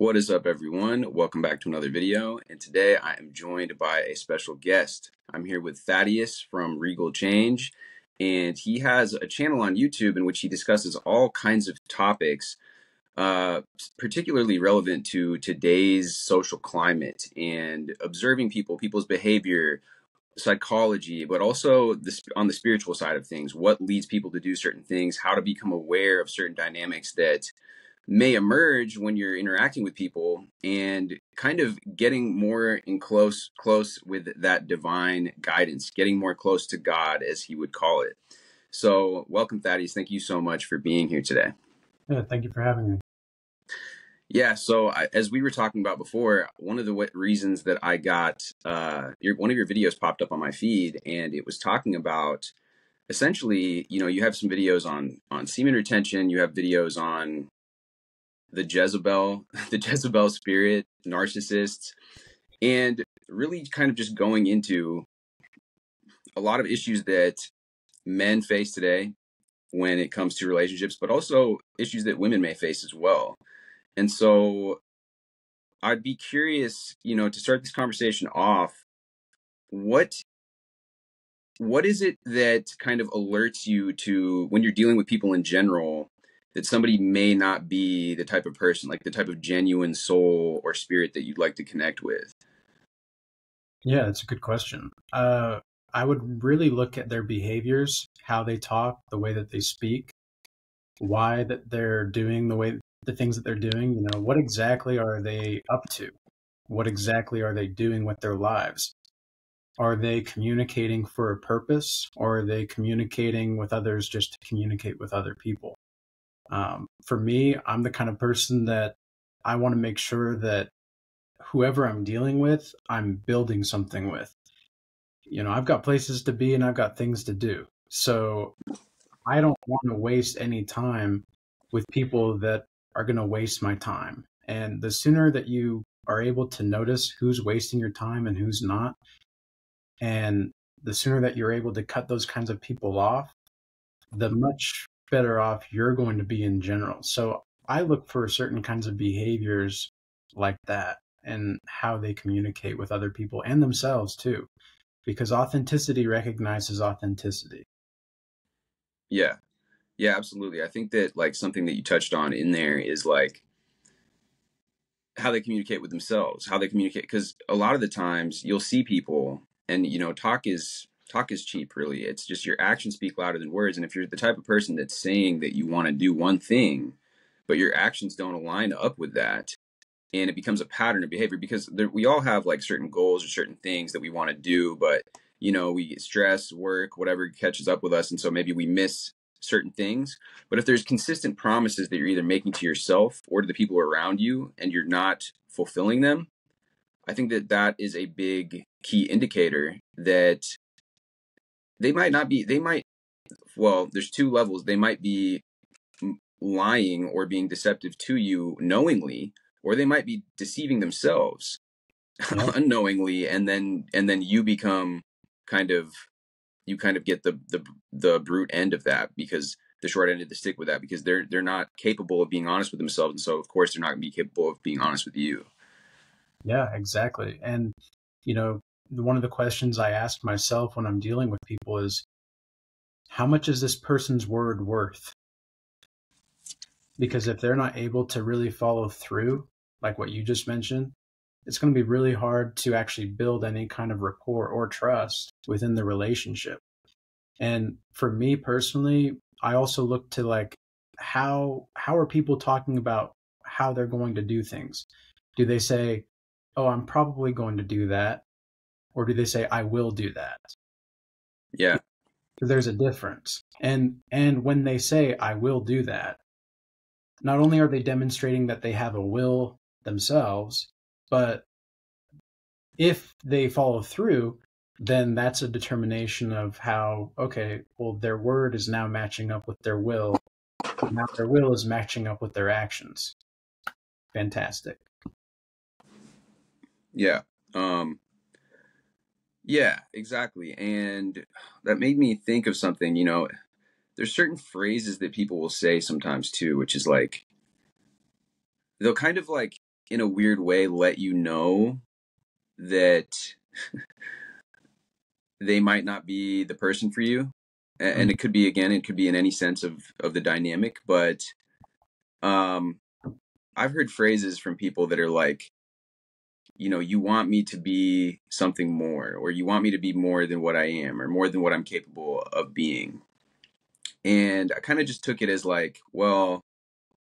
What is up, everyone? Welcome back to another video, and today I am joined by a special guest. I'm here with Thaddeus from Regal Change, and he has a channel on YouTube in which he discusses all kinds of topics, particularly relevant to today's social climate and observing people's behavior, psychology, but also on the spiritual side of things, what leads people to do certain things, how to become aware of certain dynamics that may emerge when you're interacting with people, and kind of getting more in close with that divine guidance, getting more close to God, as he would call it. So welcome, Thaddeus. Thank you so much for being here today. Yeah, thank you for having me. Yeah, so as we were talking about before, one of the reasons that I got one of your videos popped up on my feed, and it was talking about essentially, you know, you have some videos on semen retention, you have videos on the Jezebel spirit, narcissists, and really kind of just going into a lot of issues that men face today when it comes to relationships, but also issues that women may face as well. And so I'd be curious, you know, to start this conversation off, what is it that kind of alerts you to, when you're dealing with people in general, that somebody may not be the type of person, like the type of genuine soul or spirit that you'd like to connect with? Yeah, that's a good question. I would really look at their behaviors, how they talk, the way that they speak, why that they're doing the things that they're doing. You know, what exactly are they up to? What exactly are they doing with their lives? Are they communicating for a purpose, or are they communicating with others just to communicate with other people? For me, I'm the kind of person that I want to make sure that whoever I'm dealing with, I'm building something with. You know, I've got places to be and I've got things to do. So I don't want to waste any time with people that are going to waste my time. And the sooner that you are able to notice who's wasting your time and who's not, and the sooner that you're able to cut those kinds of people off, the much better off you're going to be in general. So I look for certain kinds of behaviors like that and how they communicate with other people and themselves too, because authenticity recognizes authenticity. Yeah. Yeah, absolutely. I think that like something that you touched on in there is like how they communicate with themselves, how they communicate, because a lot of the times you'll see people and, you know, talk is cheap, really. It's just your actions speak louder than words. And if you're the type of person that's saying that you want to do one thing, but your actions don't align up with that, and it becomes a pattern of behavior, because we all have like certain goals or certain things that we want to do, but, you know, we get stressed, work, whatever catches up with us. And so maybe we miss certain things. But if there's consistent promises that you're either making to yourself or to the people around you, and you're not fulfilling them, I think that that is a big key indicator that they might not be, well, there's two levels. They might be lying or being deceptive to you knowingly, or they might be deceiving themselves unknowingly. And then you become kind of get the brute end of that, because the short end of the stick with that, because they're not capable of being honest with themselves. And so of course they're not gonna be capable of being honest with you. Yeah, exactly. And, you know, one of the questions I ask myself when I'm dealing with people is, how much is this person's word worth? Because if they're not able to really follow through, like what you just mentioned, it's going to be really hard to actually build any kind of rapport or trust within the relationship. And for me personally, I also look to like, how are people talking about how they're going to do things? Do they say, oh, I'm probably going to do that? Or do they say, I will do that? Yeah. There's a difference. And when they say, I will do that, not only are they demonstrating that they have a will themselves, but if they follow through, then that's a determination of how, okay, well, their word is now matching up with their will. Now their will is matching up with their actions. Fantastic. Yeah. Yeah, exactly. And that made me think of something, you know, there's certain phrases that people will say sometimes too, which is like, they'll kind of like in a weird way, let you know that they might not be the person for you. And it could be, again, it could be in any sense of the dynamic, but I've heard phrases from people that are like, you know, you want me to be something more, or you want me to be more than what I am, or more than what I'm capable of being. And I kind of just took it as like, well,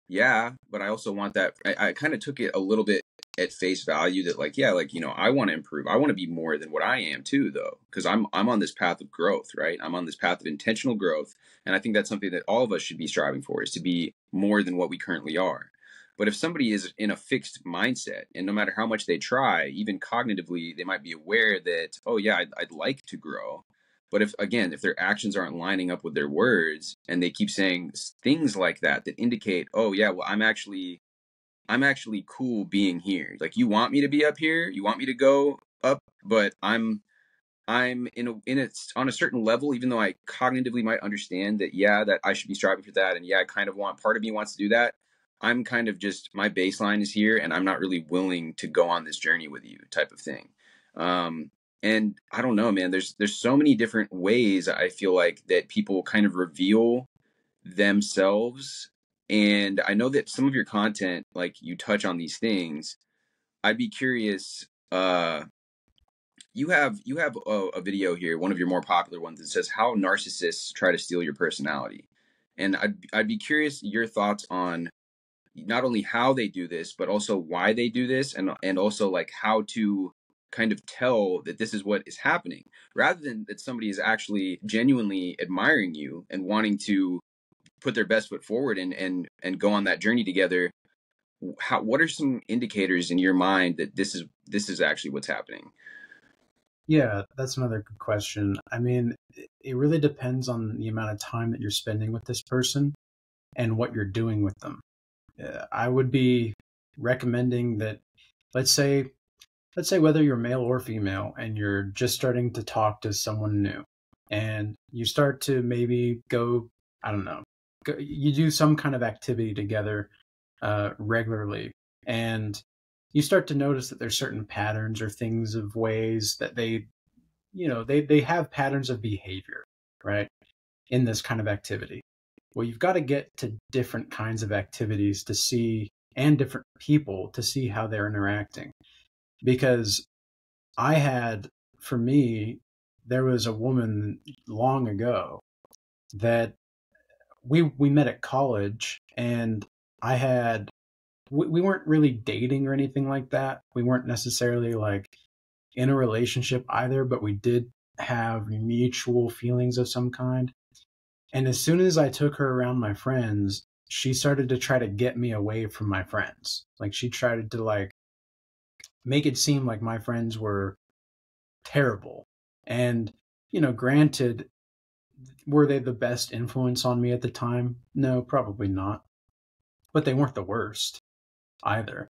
yeah, but I also want that. I kind of took it a little bit at face value that like, yeah, like, you know, I want to improve. I want to be more than what I am too, though, because I'm on this path of growth, right? I'm on this path of intentional growth. And I think that's something that all of us should be striving for, is to be more than what we currently are. But if somebody is in a fixed mindset, and no matter how much they try, even cognitively, they might be aware that, oh yeah, I'd like to grow. But if, again, if their actions aren't lining up with their words, and they keep saying things like that, that indicate, oh yeah, well, I'm actually cool being here. Like, you want me to be up here, you want me to go up, but I'm on a certain level, even though I cognitively might understand that, yeah, that I should be striving for that. And yeah, I kind of part of me wants to do that. I'm kind of just, my baseline is here, and I'm not really willing to go on this journey with you, type of thing. And I don't know, man, there's so many different ways I feel like that people kind of reveal themselves. And I know that some of your content, like, you touch on these things. I'd be curious, you have a video here, one of your more popular ones, that says how narcissists try to steal your personality. And I'd be curious your thoughts on not only how they do this, but also why they do this, and also like how to kind of tell that this is what is happening, rather than that somebody is actually genuinely admiring you and wanting to put their best foot forward and go on that journey together. What are some indicators in your mind that this is actually what's happening? Yeah, that's another good question. I mean, it really depends on the amount of time that you're spending with this person and what you're doing with them. I would be recommending that, let's say whether you're male or female and you're just starting to talk to someone new, and you start to maybe go, I don't know, you do some kind of activity together regularly, and you start to notice that there's certain patterns or things of ways that they, you know, they have patterns of behavior, right, in this kind of activity. Well, you've got to get to different kinds of activities to see, and different people to see how they're interacting. Because for me, there was a woman long ago that we met at college, and we weren't really dating or anything like that. We weren't necessarily like in a relationship either, but we did have mutual feelings of some kind. And as soon as I took her around my friends, she started to try to get me away from my friends. Like, she tried to like make it seem like my friends were terrible. And, you know, granted, were they the best influence on me at the time? No, probably not. But they weren't the worst either.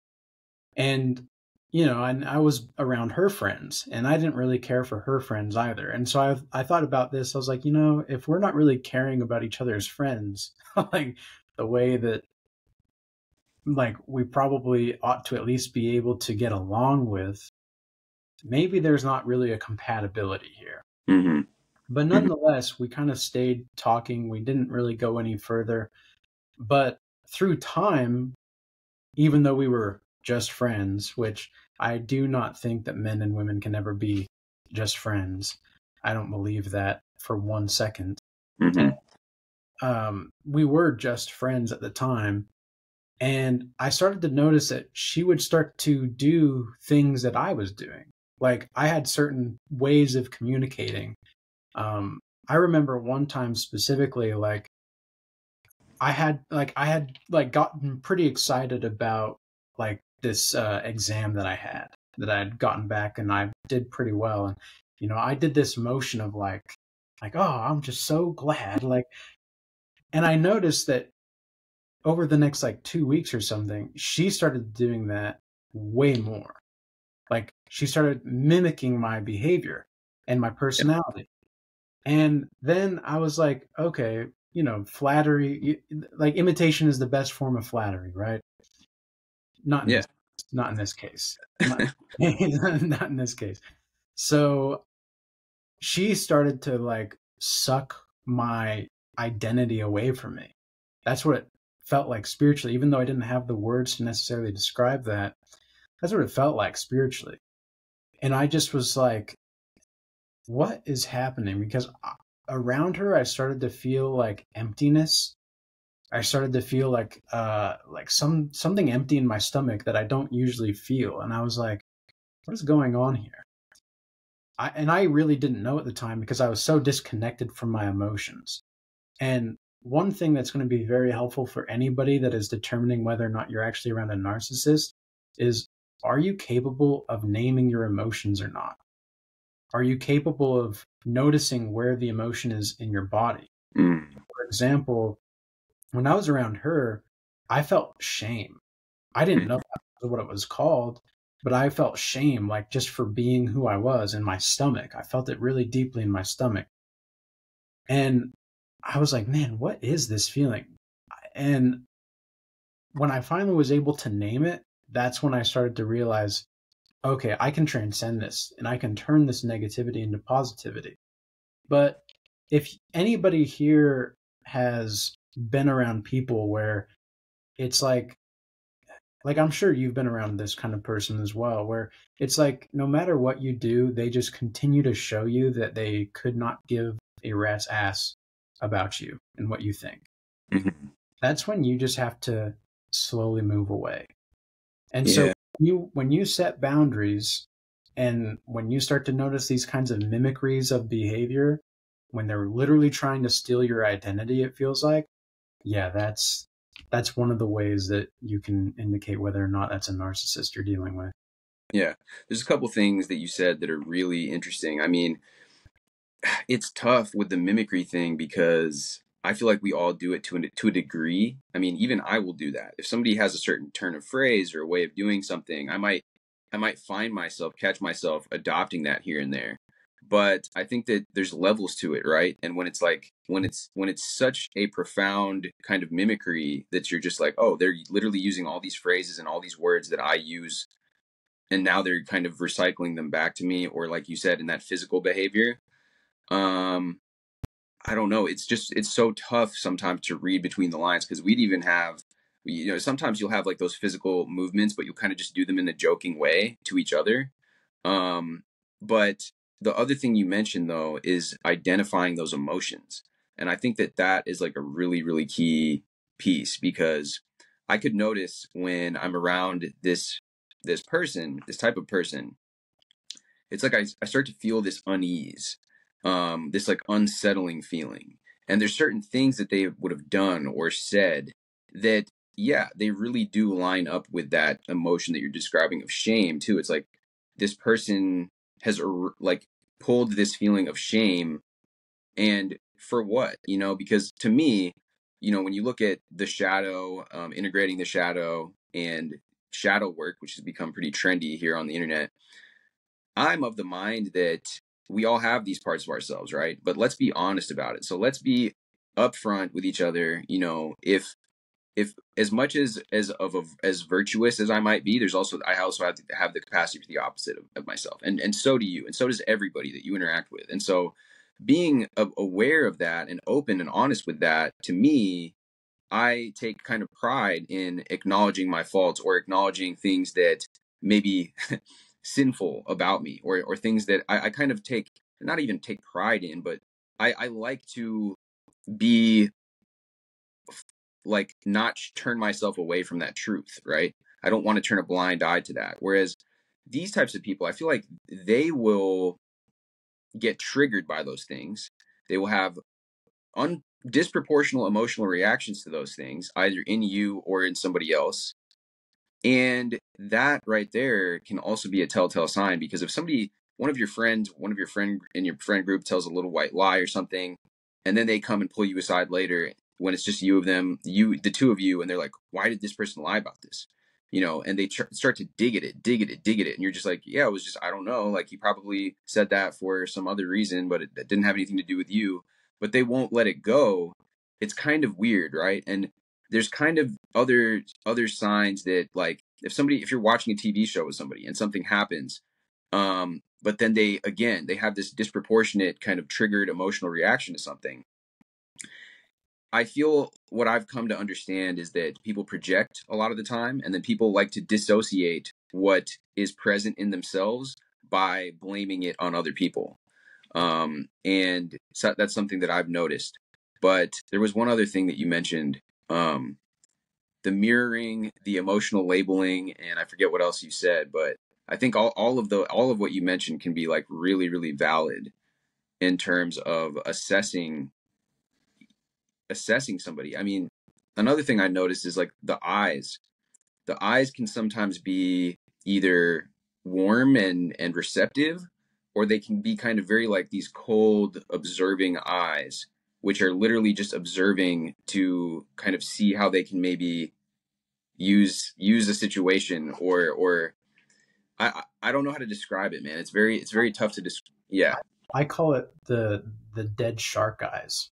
And, you know, and I was around her friends, and I didn't really care for her friends either. And so I thought about this. I was like, you know, if we're not really caring about each other's friends, like the way that, like, we probably ought to at least be able to get along with, maybe there's not really a compatibility here. Mm-hmm. But nonetheless, we kind of stayed talking. We didn't really go any further. But through time, even though we were just friends, which I do not think that men and women can ever be just friends. I don't believe that for 1 second. Mm-hmm. We were just friends at the time. And I started to notice that she would start to do things that I was doing. Like, I had certain ways of communicating. I remember one time specifically, like, I had gotten pretty excited about like this exam that I had gotten back, and I did pretty well. And, you know, I did this motion of like, oh, I'm just so glad. Like, and I noticed that over the next like 2 weeks or something, she started doing that way more. Like, she started mimicking my behavior and my personality. And then I was like, okay, you know, flattery, like, imitation is the best form of flattery, right? Not, yeah. Not in this case. Not in this case. So she started to like suck my identity away from me. That's what it felt like spiritually, even though I didn't have the words to necessarily describe that. That's what it felt like spiritually. And I just was like, what is happening? Because around her, I started to feel like emptiness. I started to feel like something empty in my stomach that I don't usually feel. And I was like, what is going on here? And I really didn't know at the time because I was so disconnected from my emotions. And one thing that's going to be very helpful for anybody that is determining whether or not you're actually around a narcissist is, are you capable of naming your emotions or not? Are you capable of noticing where the emotion is in your body? Mm. For example, when I was around her, I felt shame. I didn't know what it was called, but I felt shame, like just for being who I was in my stomach. I felt it really deeply in my stomach. And I was like, man, what is this feeling? And when I finally was able to name it, that's when I started to realize, okay, I can transcend this and I can turn this negativity into positivity. But if anybody here has been around people where it's like I'm sure you've been around this kind of person as well, where it's like no matter what you do, they just continue to show you that they could not give a rat's ass about you and what you think. Mm-hmm. That's when you just have to slowly move away. And yeah. So when you set boundaries and when you start to notice these kinds of mimicries of behavior, when they're literally trying to steal your identity, it feels like, yeah, that's one of the ways that you can indicate whether or not that's a narcissist you're dealing with. Yeah. There's a couple things that you said that are really interesting. I mean, it's tough with the mimicry thing because I feel like we all do it to a degree. I mean, even I will do that. If somebody has a certain turn of phrase or a way of doing something, I might find myself, catch myself adopting that here and there. But I think that there's levels to it, right? And when it's like, when it's such a profound kind of mimicry that you're just like, oh, they're literally using all these phrases and all these words that I use, and now they're kind of recycling them back to me, or like you said, in that physical behavior. I don't know. It's just, it's so tough sometimes to read between the lines, because we'd even have, you know, sometimes you'll have like those physical movements, but you'll kind of just do them in a joking way to each other. But the other thing you mentioned though, is identifying those emotions. And I think that that is like a really, really key piece, because I could notice when I'm around this person, this type of person, it's like, I start to feel this unease. This like unsettling feeling. And there's certain things that they would have done or said that, yeah, they really do line up with that emotion that you're describing of shame too. It's like this person has like pulled this feeling of shame, and for what, you know, because to me, you know, when you look at the shadow, integrating the shadow and shadow work, which has become pretty trendy here on the internet, I'm of the mind that we all have these parts of ourselves, right? But let's be honest about it. So let's be upfront with each other. You know, if as much as virtuous as I might be, there's also, I also have to have the capacity for the opposite of myself. And so do you, and so does everybody that you interact with. And so being aware of that and open and honest with that, to me, I take kind of pride in acknowledging my faults or acknowledging things that maybe sinful about me, or things that I kind of take, not even take pride in, but I like to be like, not turn myself away from that truth, right? I don't want to turn a blind eye to that. Whereas these types of people, I feel like they will get triggered by those things. They will have disproportional emotional reactions to those things, either in you or in somebody else. And that right there can also be a telltale sign, because if somebody, one of your friend in your friend group tells a little white lie or something, and then they come and pull you aside later when it's just the two of you, and they're like, why did this person lie about this? You know, and they start to dig at it. And you're just like, yeah, it was just, I don't know. Like, he probably said that for some other reason, but it didn't have anything to do with you, but they won't let it go. It's kind of weird, right? And there's kind of other signs that like if you're watching a TV show with somebody and something happens, but then they have this disproportionate kind of triggered emotional reaction to something. I feel what I've come to understand is that people project a lot of the time, and then people like to dissociate what is present in themselves by blaming it on other people. And so that's something that I've noticed. But there was one other thing that you mentioned, the mirroring, the emotional labeling, and I forget what else you said, but I think all of what you mentioned can be like really, really valid in terms of assessing somebody. I mean, another thing I noticed is like the eyes can sometimes be either warm and receptive, or they can be kind of very like these cold observing eyes, which are literally just observing to kind of see how they can maybe use a situation or I don't know how to describe it, man. It's very tough to describe. Yeah. I call it the dead shark eyes.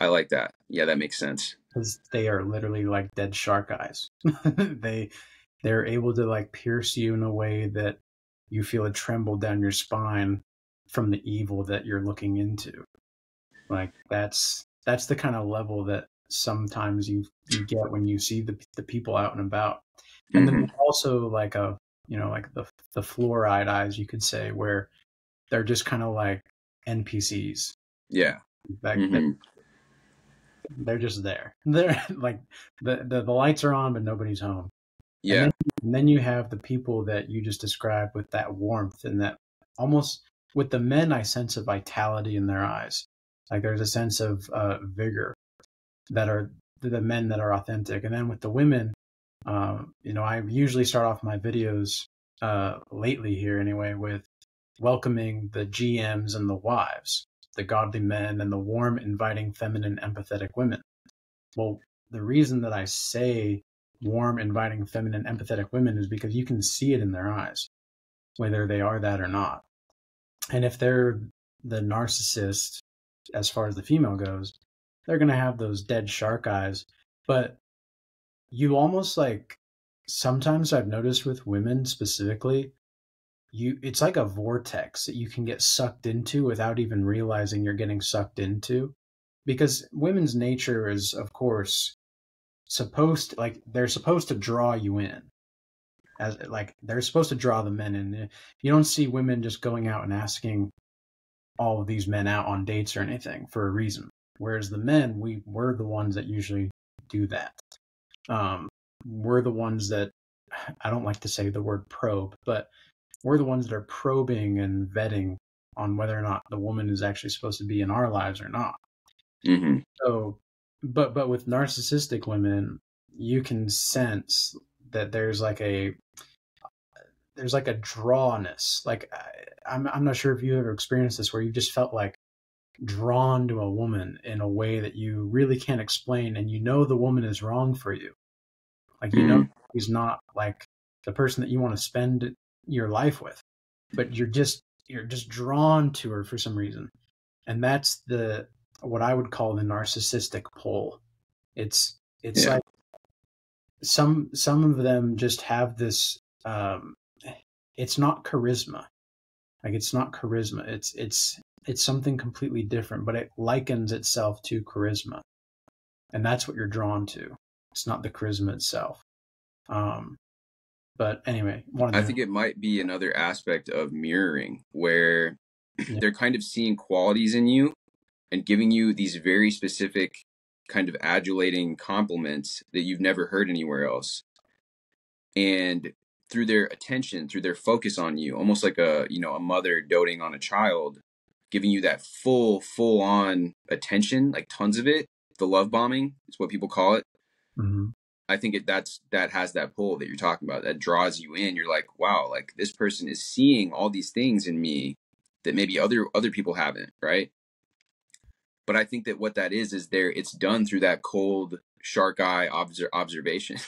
I like that. Yeah, that makes sense. Because they are literally like dead shark eyes. They're able to like pierce you in a way that you feel a tremble down your spine from the evil that you're looking into. Like that's the kind of level that sometimes you get when you see the people out and about. And then also like the fluoride eyes, you could say, where they're just kind of like NPCs. Yeah. Like, they're just there. They're like the lights are on, but nobody's home. Yeah. And then you have the people that you just described with that warmth, and that almost with the men, I sense a vitality in their eyes. Like there's a sense of vigor that are the men that are authentic. And then with the women, I usually start off my videos lately here anyway, with welcoming the GMs and the wives, the godly men and the warm, inviting, feminine, empathetic women. Well, the reason that I say warm, inviting, feminine, empathetic women is because you can see it in their eyes, whether they are that or not. And if they're the narcissist, as far as the female goes, they're going to have those dead shark eyes. But you almost like, sometimes I've noticed with women specifically, it's like a vortex that you can get sucked into without even realizing you're getting sucked into, because women's nature is, of course, supposed to draw you in, as like they're supposed to draw the men in. You don't see women just going out and asking all of these men out on dates or anything for a reason. Whereas the men, we're the ones that usually do that. We're the ones that, I don't like to say the word probe, but we're the ones that are probing and vetting on whether or not the woman is actually supposed to be in our lives or not. Mm-hmm. So, but with narcissistic women, you can sense that there's like a drawness. Like I'm not sure if you ever experienced this, where you just felt like drawn to a woman in a way that you really can't explain, and you know the woman is wrong for you. Like you know she's not like the person that you want to spend your life with, but you're just drawn to her for some reason. And that's what I would call the narcissistic pull. It's like some of them just have this it's not charisma. It's something completely different, but it likens itself to charisma. And that's what you're drawn to. It's not the charisma itself. But anyway, I think it might be another aspect of mirroring where they're kind of seeing qualities in you and giving you these very specific kind of adulating compliments that you've never heard anywhere else. And through their attention, through their focus on you, almost like a mother doting on a child, giving you that full on attention, like tons of it. The love bombing is what people call it. Mm-hmm. I think that has that pull that you're talking about, that draws you in. You're like, wow, like this person is seeing all these things in me that maybe other people haven't. Right. But I think that what that is there, it's done through that cold shark eye observation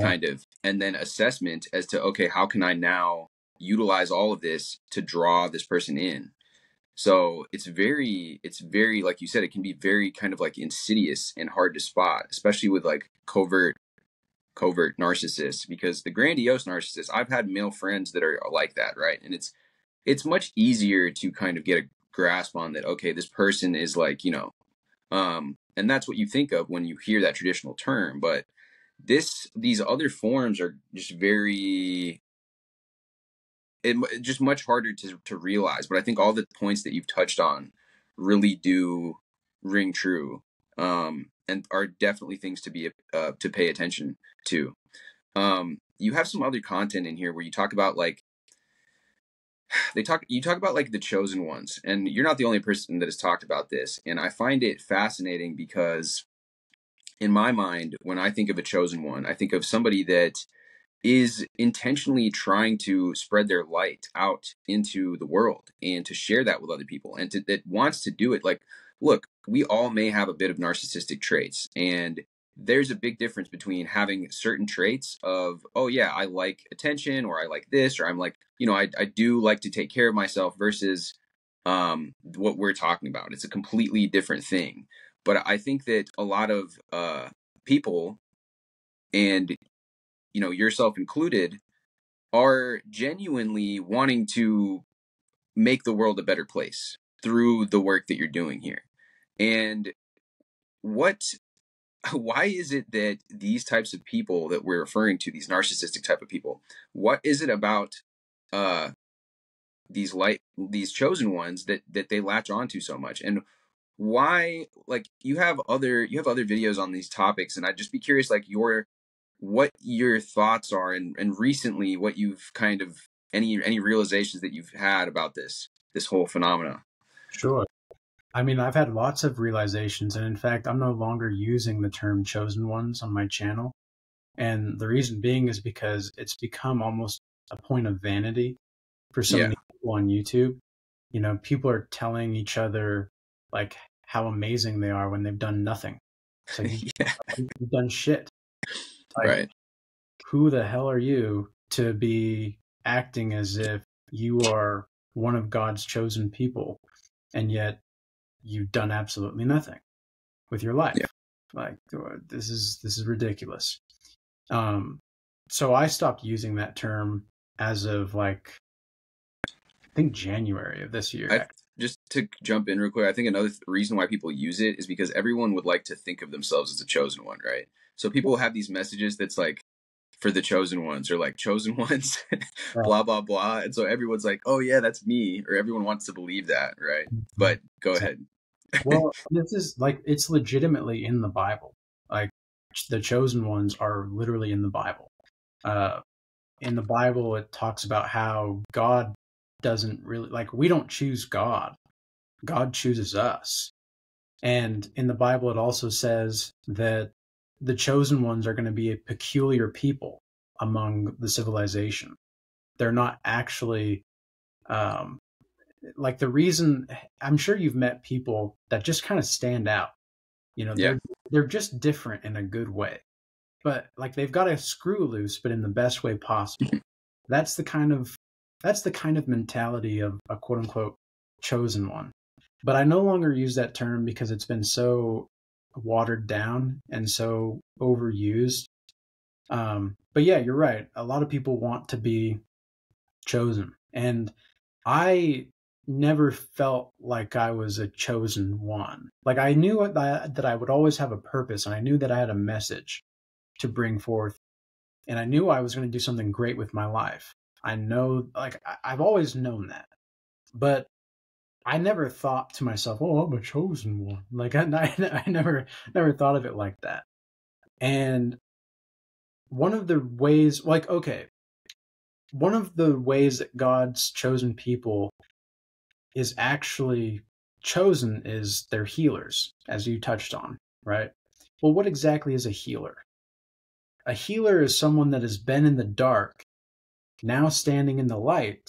kind of, and then assessment as to, okay, how can I now utilize all of this to draw this person in? So it's very, like you said, it can be very kind of like insidious and hard to spot, especially with like covert covert narcissists, because the grandiose narcissists, I've had male friends that are like that, right? And it's much easier to kind of get a grasp on that, okay, this person is like, you know, and that's what you think of when you hear that traditional term. But these other forms are just just much harder to realize. But I think all the points that you've touched on really do ring true, and are definitely things to be to pay attention to. You have some other content in here where you talk about like you talk about like the chosen ones, and you're not the only person that has talked about this. And I find it fascinating because in my mind, when I think of a chosen one, I think of somebody that is intentionally trying to spread their light out into the world and to share that with other people, and that wants to do it. Like, look, we all may have a bit of narcissistic traits, and there's a big difference between having certain traits of, oh yeah, I like attention, or I like this, or I'm like, you know, I do like to take care of myself, versus what we're talking about. It's a completely different thing. But I think that a lot of people, and you know, yourself included, are genuinely wanting to make the world a better place through the work that you're doing here. And why is it that these types of people that we're referring to, these narcissistic type of people, what is it about these chosen ones that they latch onto so much? And why, like, you have other videos on these topics, and I'd just be curious, like, what your thoughts are, and recently what you've kind of, any realizations that you've had about this whole phenomena. Sure. I mean, I've had lots of realizations, and in fact, I'm no longer using the term chosen ones on my channel. And the reason being is because it's become almost a point of vanity for so many people on YouTube. You know, people are telling each other like how amazing they are when they've done nothing. So you've done shit. Like, right. Who the hell are you to be acting as if you are one of God's chosen people, and yet you've done absolutely nothing with your life? Yeah. Like, this is ridiculous. So I stopped using that term as of, like, I think January of this year. Just to jump in real quick, I think another reason why people use it is because everyone would like to think of themselves as a chosen one, right? So people have these messages that's like, for the chosen ones, or like, chosen ones, blah, blah, blah. And so everyone's like, oh yeah, that's me. Or everyone wants to believe that, right? But go ahead. Well, this is like, it's legitimately in the Bible. Like, the chosen ones are literally in the Bible. In the Bible, it talks about how God doesn't really, like, we don't choose God. God chooses us. And in the Bible, it also says that the chosen ones are going to be a peculiar people among the civilization. They're not actually, like, the reason, I'm sure you've met people that just kind of stand out, you know, they're just different in a good way, but like, they've got a screw loose, but in the best way possible. That's the kind of mentality of a quote unquote chosen one. But I no longer use that term because it's been so watered down and so overused. But yeah, you're right. A lot of people want to be chosen. And I never felt like I was a chosen one. Like, I knew that I would always have a purpose, and I knew that I had a message to bring forth, and I knew I was going to do something great with my life. I know, like, I've always known that, but I never thought to myself, oh, I'm a chosen one. Like, I never thought of it like that. And one of the ways that God's chosen people is actually chosen is they're healers, as you touched on, right? Well, what exactly is a healer? A healer is someone that has been in the dark, now standing in the light,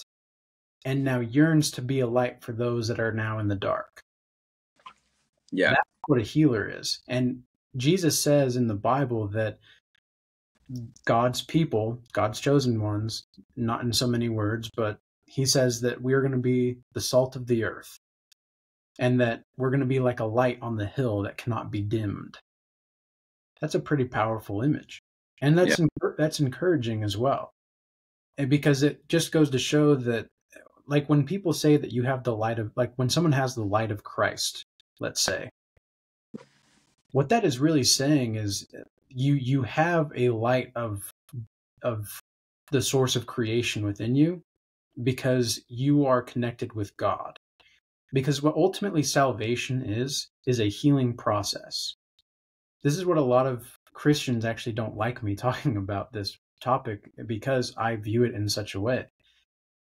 and now yearns to be a light for those that are now in the dark. Yeah. That's what a healer is. And Jesus says in the Bible that God's people, God's chosen ones, not in so many words, but he says that we are going to be the salt of the earth, and that we're going to be like a light on the hill that cannot be dimmed. That's a pretty powerful image. And that's, that's encouraging as well. And because it just goes to show that, like, when people say that you have the light of, like, when someone has the light of Christ, let's say, what that is really saying is you have a light of the source of creation within you, because you are connected with God. Because what ultimately salvation is a healing process. This is what a lot of Christians actually don't like me talking about this topic, because I view it in such a way.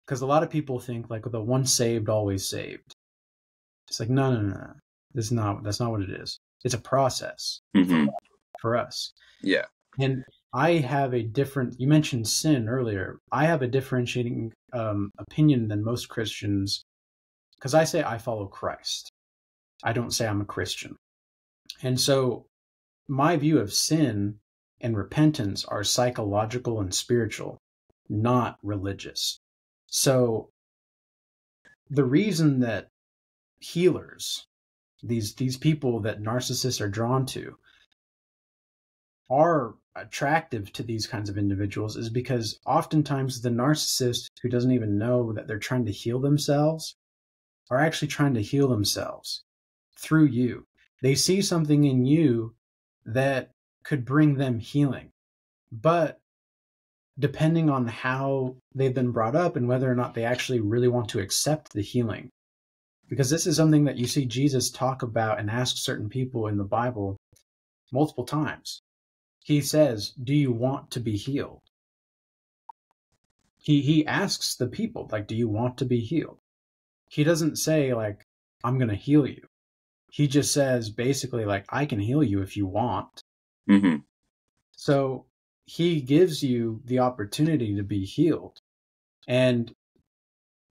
Because a lot of people think, like, the once saved, always saved. It's like, no, no, no, no. That's not what it is. It's a process for us. Yeah. And I have a different, you mentioned sin earlier. I have a differentiating opinion than most Christians, because I say I follow Christ. I don't say I'm a Christian. And so my view of sin and repentance are psychological and spiritual, not religious. So the reason that healers, these people that narcissists are drawn to, are attractive to these kinds of individuals is because oftentimes the narcissist, who doesn't even know that they're trying to heal themselves, are actually trying to heal themselves through you. They see something in you that could bring them healing. But depending on how they've been brought up and whether or not they actually really want to accept the healing. Because this is something that you see Jesus talk about and ask certain people in the Bible multiple times. He says, do you want to be healed? He asks the people, like, do you want to be healed? He doesn't say, like, I'm going to heal you. He just says, basically, like, I can heal you if you want. Mm-hmm. So he gives you the opportunity to be healed. And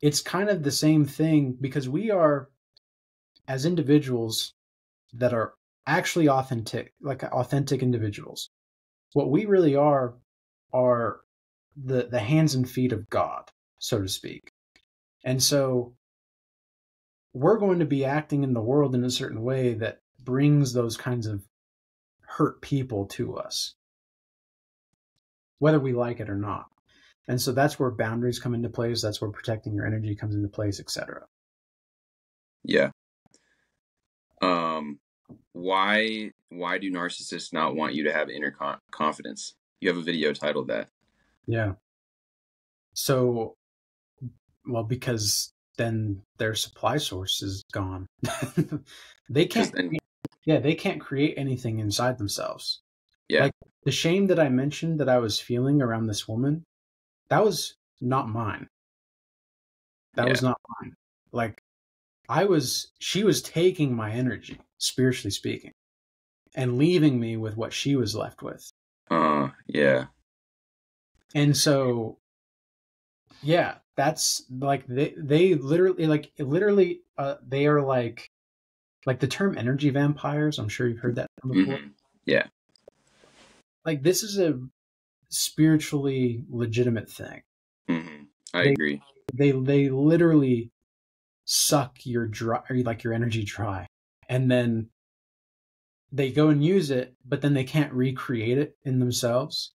it's kind of the same thing, because we are, as individuals that are actually authentic, like authentic individuals, what we really are the hands and feet of God, so to speak. And so we're going to be acting in the world in a certain way that brings those kinds of hurt people to us, whether we like it or not. And so that's where boundaries come into place. That's where protecting your energy comes into place, etc. Yeah. Why do narcissists not want you to have inner confidence? You have a video titled that. Yeah. So, well, because then their supply source is gone. They can't. Yeah, they can't create anything inside themselves. Yeah. Like, the shame that I mentioned that I was feeling around this woman, that was not mine. That was not mine. Like, she was taking my energy, spiritually speaking, and leaving me with what she was left with. Yeah. And so, yeah, that's like, they literally, like, they are like the term energy vampires. I'm sure you've heard that before. Mm-hmm. Yeah. Like, this is a spiritually legitimate thing. Mm-hmm. I agree. They literally suck your dry, like, your energy dry, and then they go and use it, but then they can't recreate it in themselves.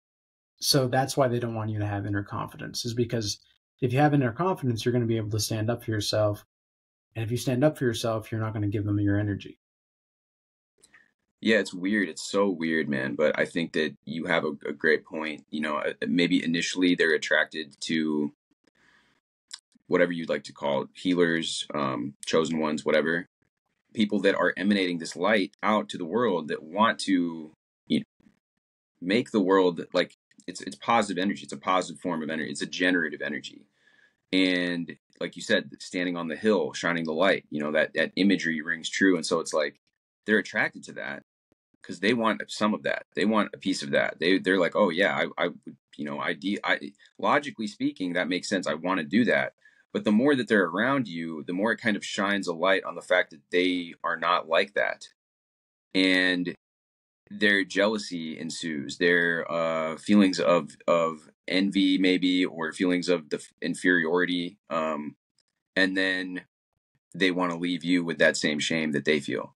So that's why they don't want you to have inner confidence, is because if you have inner confidence, you're going to be able to stand up for yourself. And if you stand up for yourself, you're not going to give them your energy. Yeah, it's weird. It's so weird, man. But I think that you have a great point. You know, maybe initially they're attracted to whatever you'd like to call it, healers, chosen ones, whatever. People that are emanating this light out to the world, that want to, you know, make the world, like, it's positive energy. It's a positive form of energy. It's a generative energy. And like you said, standing on the hill, shining the light, you know, that imagery rings true. And so it's like, they're attracted to that because they want some of that. They want a piece of that. They're like, oh yeah, I you know, I logically speaking, that makes sense. I want to do that. But the more that they're around you, the more it kind of shines a light on the fact that they are not like that. And their jealousy ensues, their feelings of envy, maybe, or feelings of the inferiority. And then they want to leave you with that same shame that they feel.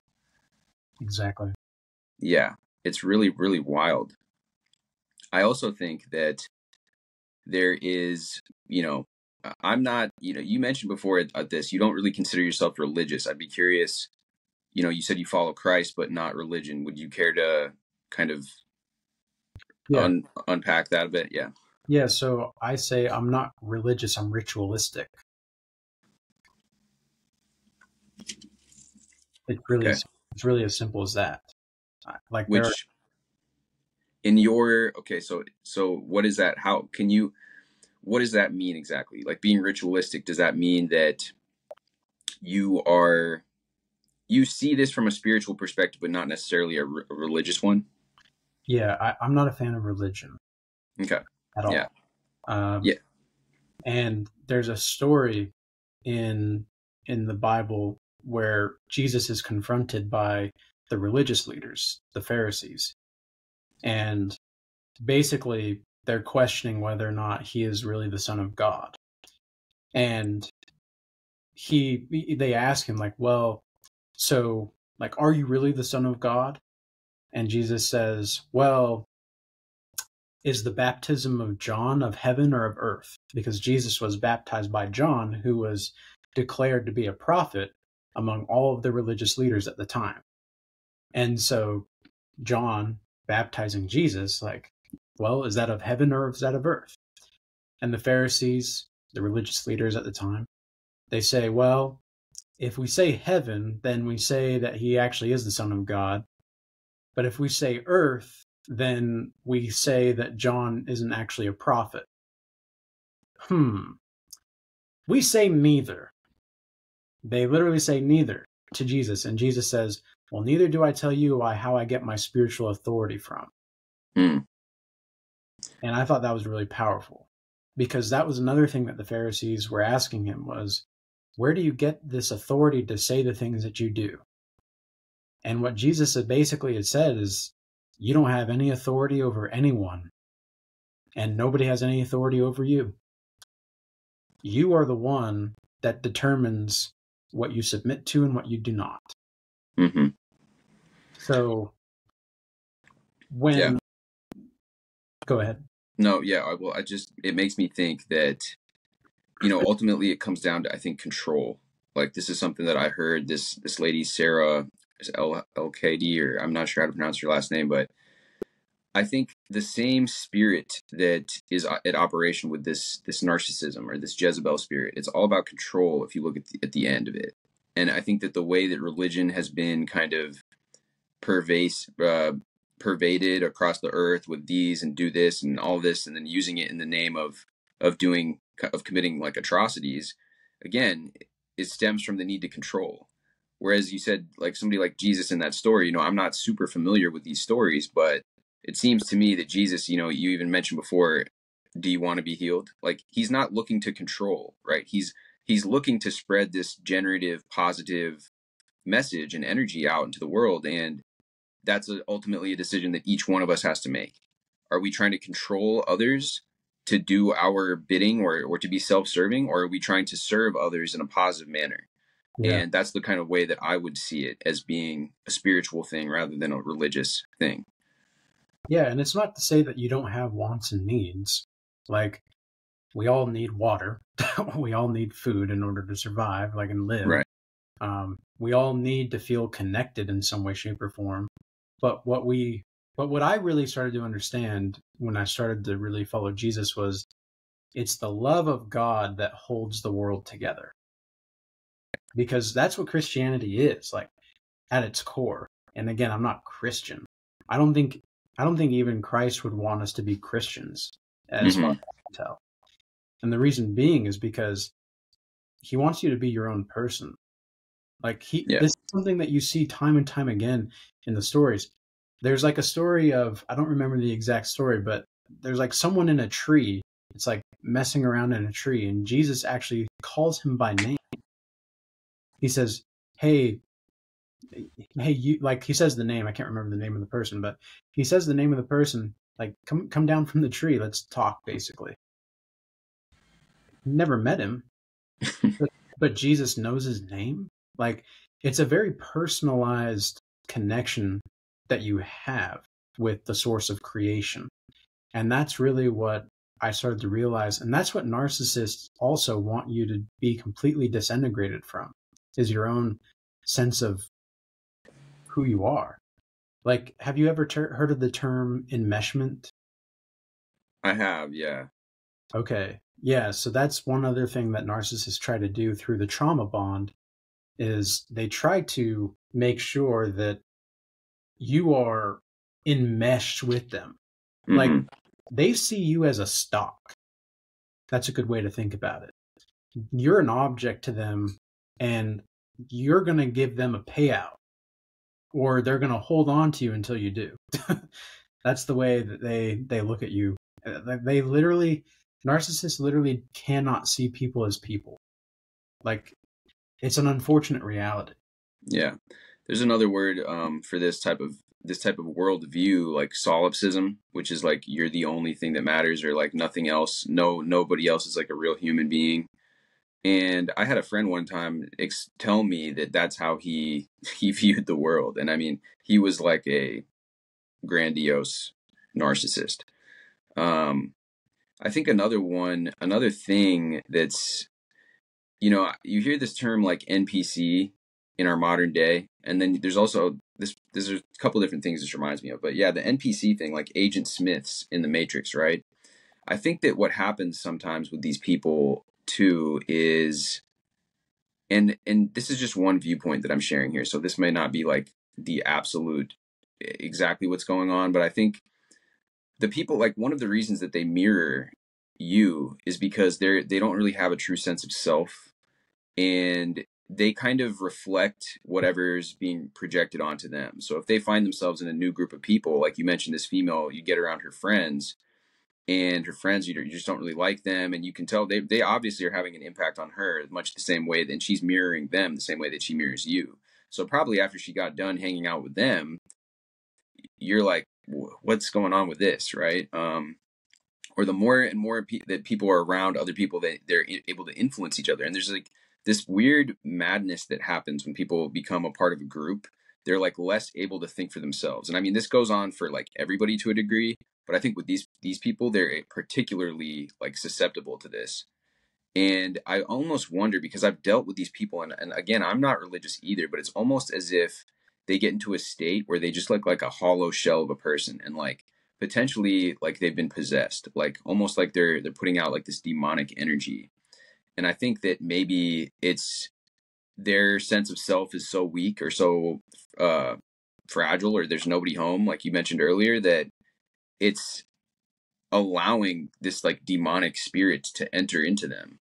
Exactly. Yeah. It's really, really wild. I also think that there is, you know, I'm not, you know, you mentioned before at this, you don't really consider yourself religious. I'd be curious, you know, you said you follow Christ, but not religion. Would you care to kind of unpack that a bit? Yeah. Yeah. So I say I'm not religious. I'm ritualistic. It really, it's really as simple as that. Like, which in your, okay. So what is that? How can you, what does that mean exactly? Like being ritualistic, does that mean that you are, you see this from a spiritual perspective, but not necessarily a religious one? Yeah. I'm not a fan of religion. Okay. At all. Yeah. And there's a story in the Bible where Jesus is confronted by the religious leaders, the Pharisees, and basically they're questioning whether or not he is really the Son of God. And they ask him, like, well, so, like, are you really the Son of God? And Jesus says, well, is the baptism of John of heaven or of earth? Because Jesus was baptized by John, who was declared to be a prophet among all of the religious leaders at the time. And so John baptizing Jesus, like, well, is that of heaven or is that of earth? And the Pharisees, the religious leaders at the time, they say, well, if we say heaven, then we say that he actually is the Son of God. But if we say earth, then we say that John isn't actually a prophet. We say neither. They literally say neither to Jesus. And Jesus says, well, neither do I tell you how I get my spiritual authority from. Mm. And I thought that was really powerful, because that was another thing that the Pharisees were asking him was, where do you get this authority to say the things that you do? And what Jesus basically had said is, you don't have any authority over anyone, and nobody has any authority over you. You are the one that determines what you submit to and what you do not. Mm-hmm. So when, go ahead. No, yeah, well, it makes me think that, you know, ultimately it comes down to, I think, control. Like, this is something that I heard this lady, Sarah LKD, or I'm not sure how to pronounce her last name, but I think the same spirit that is at operation with this narcissism or this Jezebel spirit, it's all about control if you look at the end of it. And I think that the way that religion has been kind of pervaded across the earth with these and do this and all this, and then using it in the name of committing, like, atrocities, again, it stems from the need to control. Whereas you said, like, somebody like Jesus in that story, you know, I'm not super familiar with these stories, but it seems to me that Jesus, you know, you even mentioned before, do you want to be healed? Like, he's not looking to control, right? He's looking to spread this generative, positive message and energy out into the world. And that's ultimately a decision that each one of us has to make. Are we trying to control others to do our bidding or to be self-serving, or are we trying to serve others in a positive manner? Yeah. And that's the kind of way that I would see it, as being a spiritual thing rather than a religious thing. Yeah, and it's not to say that you don't have wants and needs. Like, we all need water. We all need food in order to survive, like, and live. Right. We all need to feel connected in some way, shape, or form. But what I really started to understand when I started to really follow Jesus was, it's the love of God that holds the world together. Because that's what Christianity is, like, at its core. And again, I'm not Christian. I don't think even Christ would want us to be Christians, as far as I can tell. And the reason being is because he wants you to be your own person. Like, this is something that you see time and time again in the stories. There's, like, a story of, I don't remember the exact story, but there's, like, someone in a tree. It's, like, messing around in a tree, and Jesus actually calls him by name. He says, hey, you, like, he says the name. I can't remember the name of the person, but he says the name of the person, like, come down from the tree. Let's talk, basically. Never met him, but Jesus knows his name. Like, it's a very personalized connection that you have with the source of creation. And that's really what I started to realize. And that's what narcissists also want you to be completely disintegrated from, is your own sense of who you are. Like, have you ever heard of the term enmeshment? I have, yeah. Okay. Yeah. So that's one other thing that narcissists try to do through the trauma bond, is they try to make sure that you are enmeshed with them. Mm-hmm. Like, they see you as a stock. That's a good way to think about it. You're an object to them, and you're going to give them a payout, or they're going to hold on to you until you do. That's the way that they look at you. They literally, narcissists literally cannot see people as people. Like, it's an unfortunate reality. Yeah. There's another word for this type of worldview, like solipsism, which is like you're the only thing that matters, or like nothing else. Nobody else is like a real human being. And I had a friend one time tell me that that's how he viewed the world. And I mean, he was like a grandiose narcissist. I think another thing that's, you know, you hear this term like NPC in our modern day. And then there's also there's a couple different things this reminds me of, but yeah, the NPC thing, like Agent Smith's in the Matrix, right? I think that what happens sometimes with these people too is, and this is just one viewpoint that I'm sharing here, so this may not be like the absolute exactly what's going on, but I think the people, like, one of the reasons that they mirror you is because they don't really have a true sense of self, and they kind of reflect whatever's being projected onto them. So if they find themselves in a new group of people, like you mentioned, this female, you get around her friends, and her friends, you just don't really like them. And you can tell they obviously are having an impact on her much the same way, and she's mirroring them the same way that she mirrors you. So probably after she got done hanging out with them, you're like, what's going on with this, right? Or the more and more that people are around other people, they're able to influence each other. And there's like this weird madness that happens when people become a part of a group. They're like less able to think for themselves. And I mean, this goes on for like everybody to a degree, but I think with these people, they're particularly like susceptible to this. And I almost wonder, because I've dealt with these people, and again, I'm not religious either, but it's almost as if they get into a state where they just look like a hollow shell of a person, and like potentially like they've been possessed, like almost like they're putting out like this demonic energy. And I think that maybe it's their sense of self is so weak or so fragile, or there's nobody home, like you mentioned earlier, that it's allowing this like demonic spirit to enter into them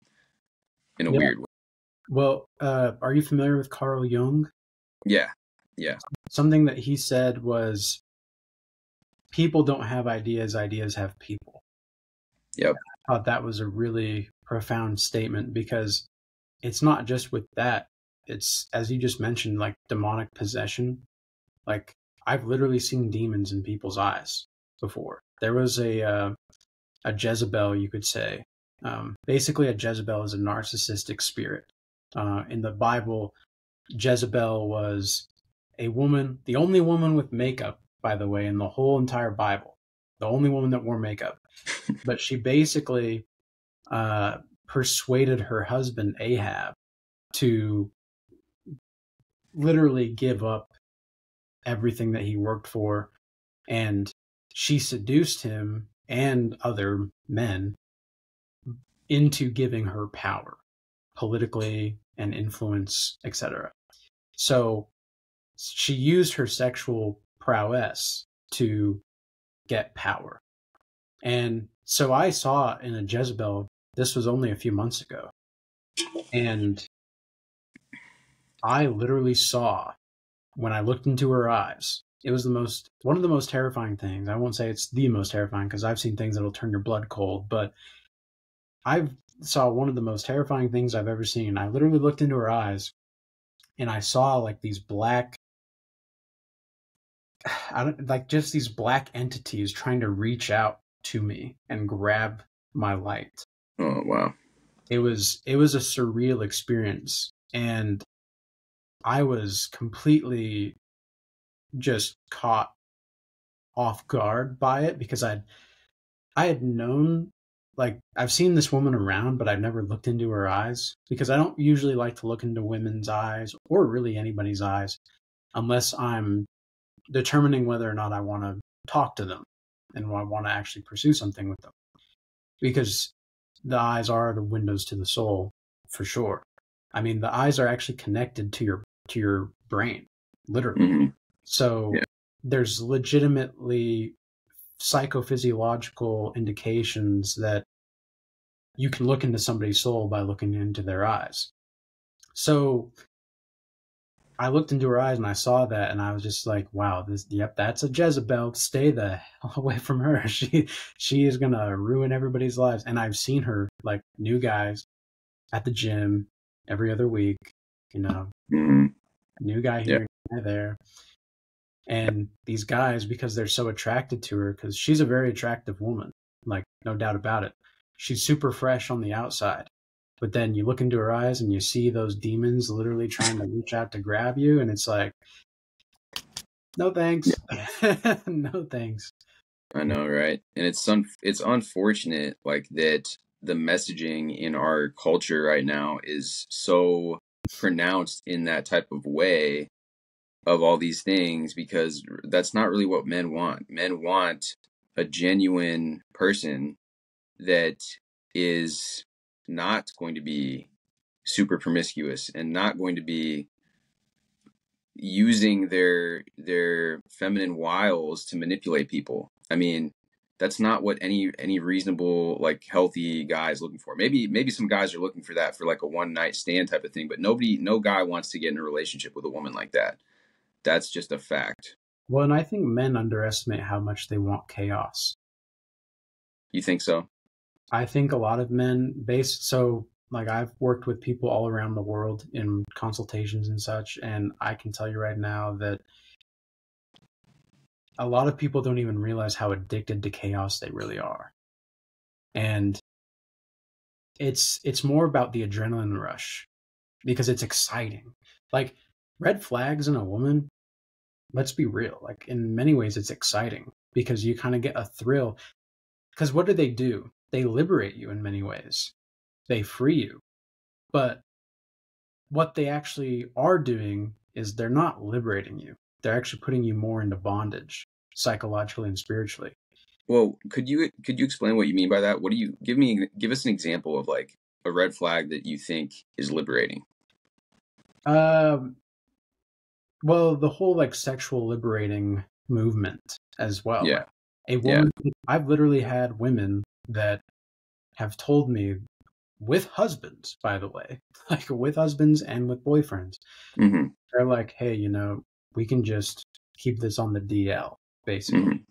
in a weird way. Well, are you familiar with Carl Jung? Yeah. Yeah. Something that he said was, people don't have ideas, ideas have people. Yep. I thought that was a really profound statement, because it's not just with that. It's, as you just mentioned, like demonic possession. Like, I've literally seen demons in people's eyes before. There was a Jezebel, you could say. Basically, a Jezebel is a narcissistic spirit. In the Bible, Jezebel was a woman, the only woman with makeup, by the way, in the whole entire Bible. The only woman that wore makeup. But she basically persuaded her husband Ahab to literally give up everything that he worked for, and she seduced him and other men into giving her power politically and influence, etc. So she used her sexual prowess to get power. And so I saw in a Jezebel, this was only a few months ago, and I literally saw, when I looked into her eyes, it was one of the most terrifying things. I won't say it's the most terrifying, because I've seen things that'll turn your blood cold, but I saw one of the most terrifying things I've ever seen. I literally looked into her eyes, and I saw like these black, just these black entities trying to reach out to me and grab my light. Oh wow. It was a surreal experience, and I was completely just caught off guard by it, because I'd I had known, like, I've seen this woman around, but I've never looked into her eyes, because I don't usually like to look into women's eyes or really anybody's eyes unless I'm determining whether or not I want to talk to them and I want to actually pursue something with them, because the eyes are the windows to the soul for sure. I mean, the eyes are actually connected to your brain, literally. Mm-hmm. So yeah. There's legitimately psychophysiological indications that you can look into somebody's soul by looking into their eyes. So I looked into her eyes and I saw that, and I was just like, wow, this, yep, that's a Jezebel. Stay the hell away from her. She is going to ruin everybody's lives. And I've seen her, like, new guys at the gym every other week, you know, mm-hmm. New guy here, yeah. New guy there. And these guys, because they're so attracted to her, because she's a very attractive woman, like, no doubt about it. She's super fresh on the outside. But then you look into her eyes and you see those demons literally trying to reach out to grab you. And it's like, no, thanks. Yeah. No, thanks. I know. Right. And it's unfortunate, like, that the messaging in our culture right now is so pronounced in that type of way of all these things, because that's not really what men want. Men want a genuine person that is not going to be super promiscuous and not going to be using their feminine wiles to manipulate people. I mean, that's not what any reasonable, like, healthy guy is looking for. Maybe some guys are looking for that for, like, a one-night stand type of thing, but no guy wants to get in a relationship with a woman like that. That's just a fact. Well, and I think men underestimate how much they want chaos. You think so? I think a lot of men so, like, I've worked with people all around the world in consultations and such, and I can tell you right now that a lot of people don't even realize how addicted to chaos they really are. And it's more about the adrenaline rush, because it's exciting. Like, red flags in a woman, let's be real. Like, in many ways, it's exciting because you kind of get a thrill. Because what do? They liberate you in many ways. They free you. But what they actually are doing is they're not liberating you. They're actually putting you more into bondage, psychologically and spiritually. Well, could you explain what you mean by that? What do you give us an example of, like, a red flag that you think is liberating? Well, the whole, like, sexual liberating movement as well. Yeah. A woman, yeah. I've literally had women that have told me, with husbands, by the way, like, with husbands and with boyfriends, mm-hmm. They're like, hey, you know, we can just keep this on the DL, basically. Mm-hmm.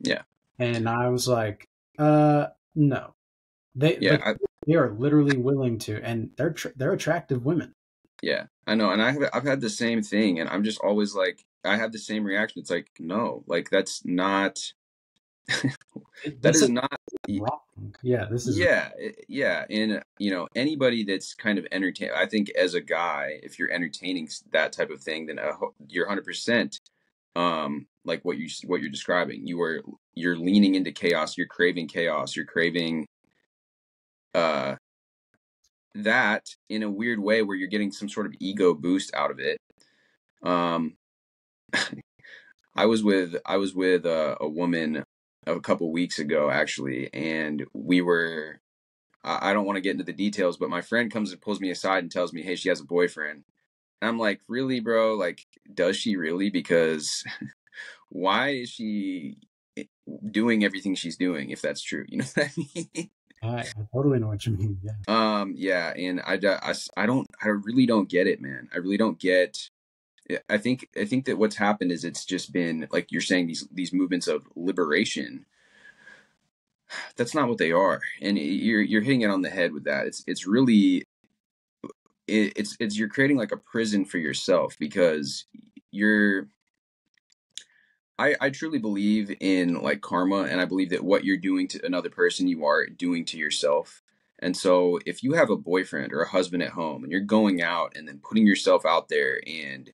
Yeah. And I was like, no, they are literally willing to, and they're attractive women. Yeah, I know. And I've had the same thing, and I'm just always like, I have the same reaction. It's like, no, like, that's not, that is not wrong. Yeah. This is, yeah. Yeah. And, you know, anybody that's kind of entertaining, I think, as a guy, if you're entertaining that type of thing, then you're 100%, like what you're describing, you're leaning into chaos, you're craving chaos, you're craving, that in a weird way where you're getting some sort of ego boost out of it. I was with a woman a couple weeks ago, actually, and we were, I don't want to get into the details, but my friend comes and pulls me aside and tells me, hey, she has a boyfriend. And I'm like, really, bro? Like, does she really? Because why is she doing everything she's doing if that's true? You know what I mean? I totally know what you mean. Yeah. Yeah. And I really don't get it, man. I really don't get. I think that what's happened is it's just been, like you're saying, these movements of liberation. That's not what they are. And you're hitting it on the head with that. It's really, it's you're creating, like, a prison for yourself, because you're, I truly believe in, like, karma, and I believe that what you're doing to another person, you are doing to yourself. And so if you have a boyfriend or a husband at home and you're going out and then putting yourself out there and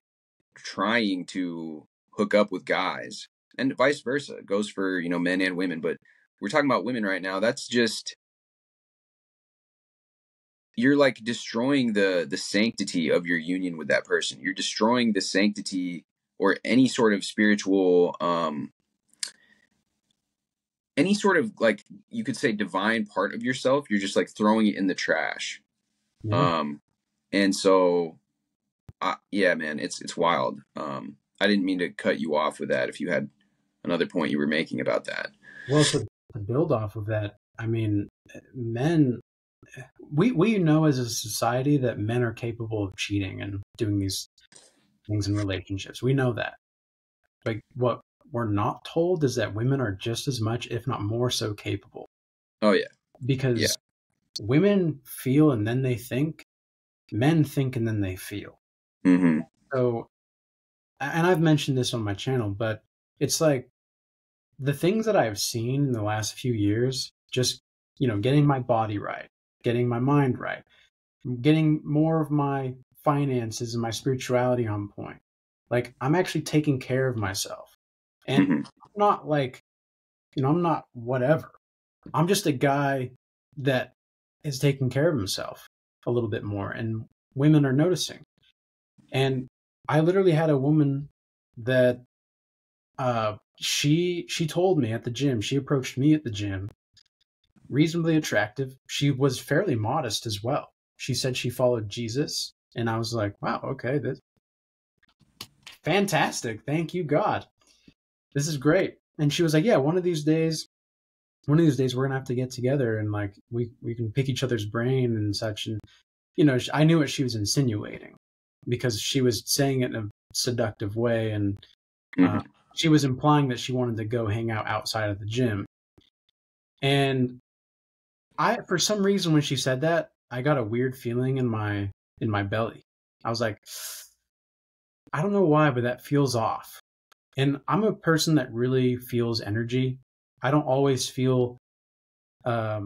trying to hook up with guys, and vice versa, it goes for, you know, men and women, but we're talking about women right now, that's just, you're like destroying the sanctity of your union with that person. You're destroying the sanctity or any sort of spiritual, any sort of, like, you could say divine part of yourself. You're just like throwing it in the trash. Yeah. And so, yeah, man, it's wild. I didn't mean to cut you off with that. If you had another point you were making about that. Well, to build off of that, I mean, men, we know as a society that men are capable of cheating and doing these things in relationships. We know that. Like, what we're not told is that women are just as much, if not more so, capable. Oh, yeah. Because women feel and then they think. Men think and then they feel. Mm-hmm. So, and I've mentioned this on my channel, but it's like the things that I've seen in the last few years, just, you know, getting my body right, getting my mind right, getting more of my finances and my spirituality on point. Like, I'm actually taking care of myself. And mm-hmm. I'm not like, you know, I'm not whatever. I'm just a guy that is taking care of himself a little bit more. And women are noticing. And I literally had a woman that she told me at the gym, she approached me at the gym, reasonably attractive. She was fairly modest as well. She said she followed Jesus. And I was like, wow, okay, that's fantastic. Thank you, God. This is great. And she was like, yeah, one of these days we're going to have to get together and like we can pick each other's brain and such. And, you know, I knew what she was insinuating because she was saying it in a seductive way. And mm-hmm. She was implying that she wanted to go hang out outside of the gym. And I, for some reason, when she said that, I got a weird feeling in my belly. I was like, I don't know why, but that feels off. And I'm a person that really feels energy. I don't always feel, like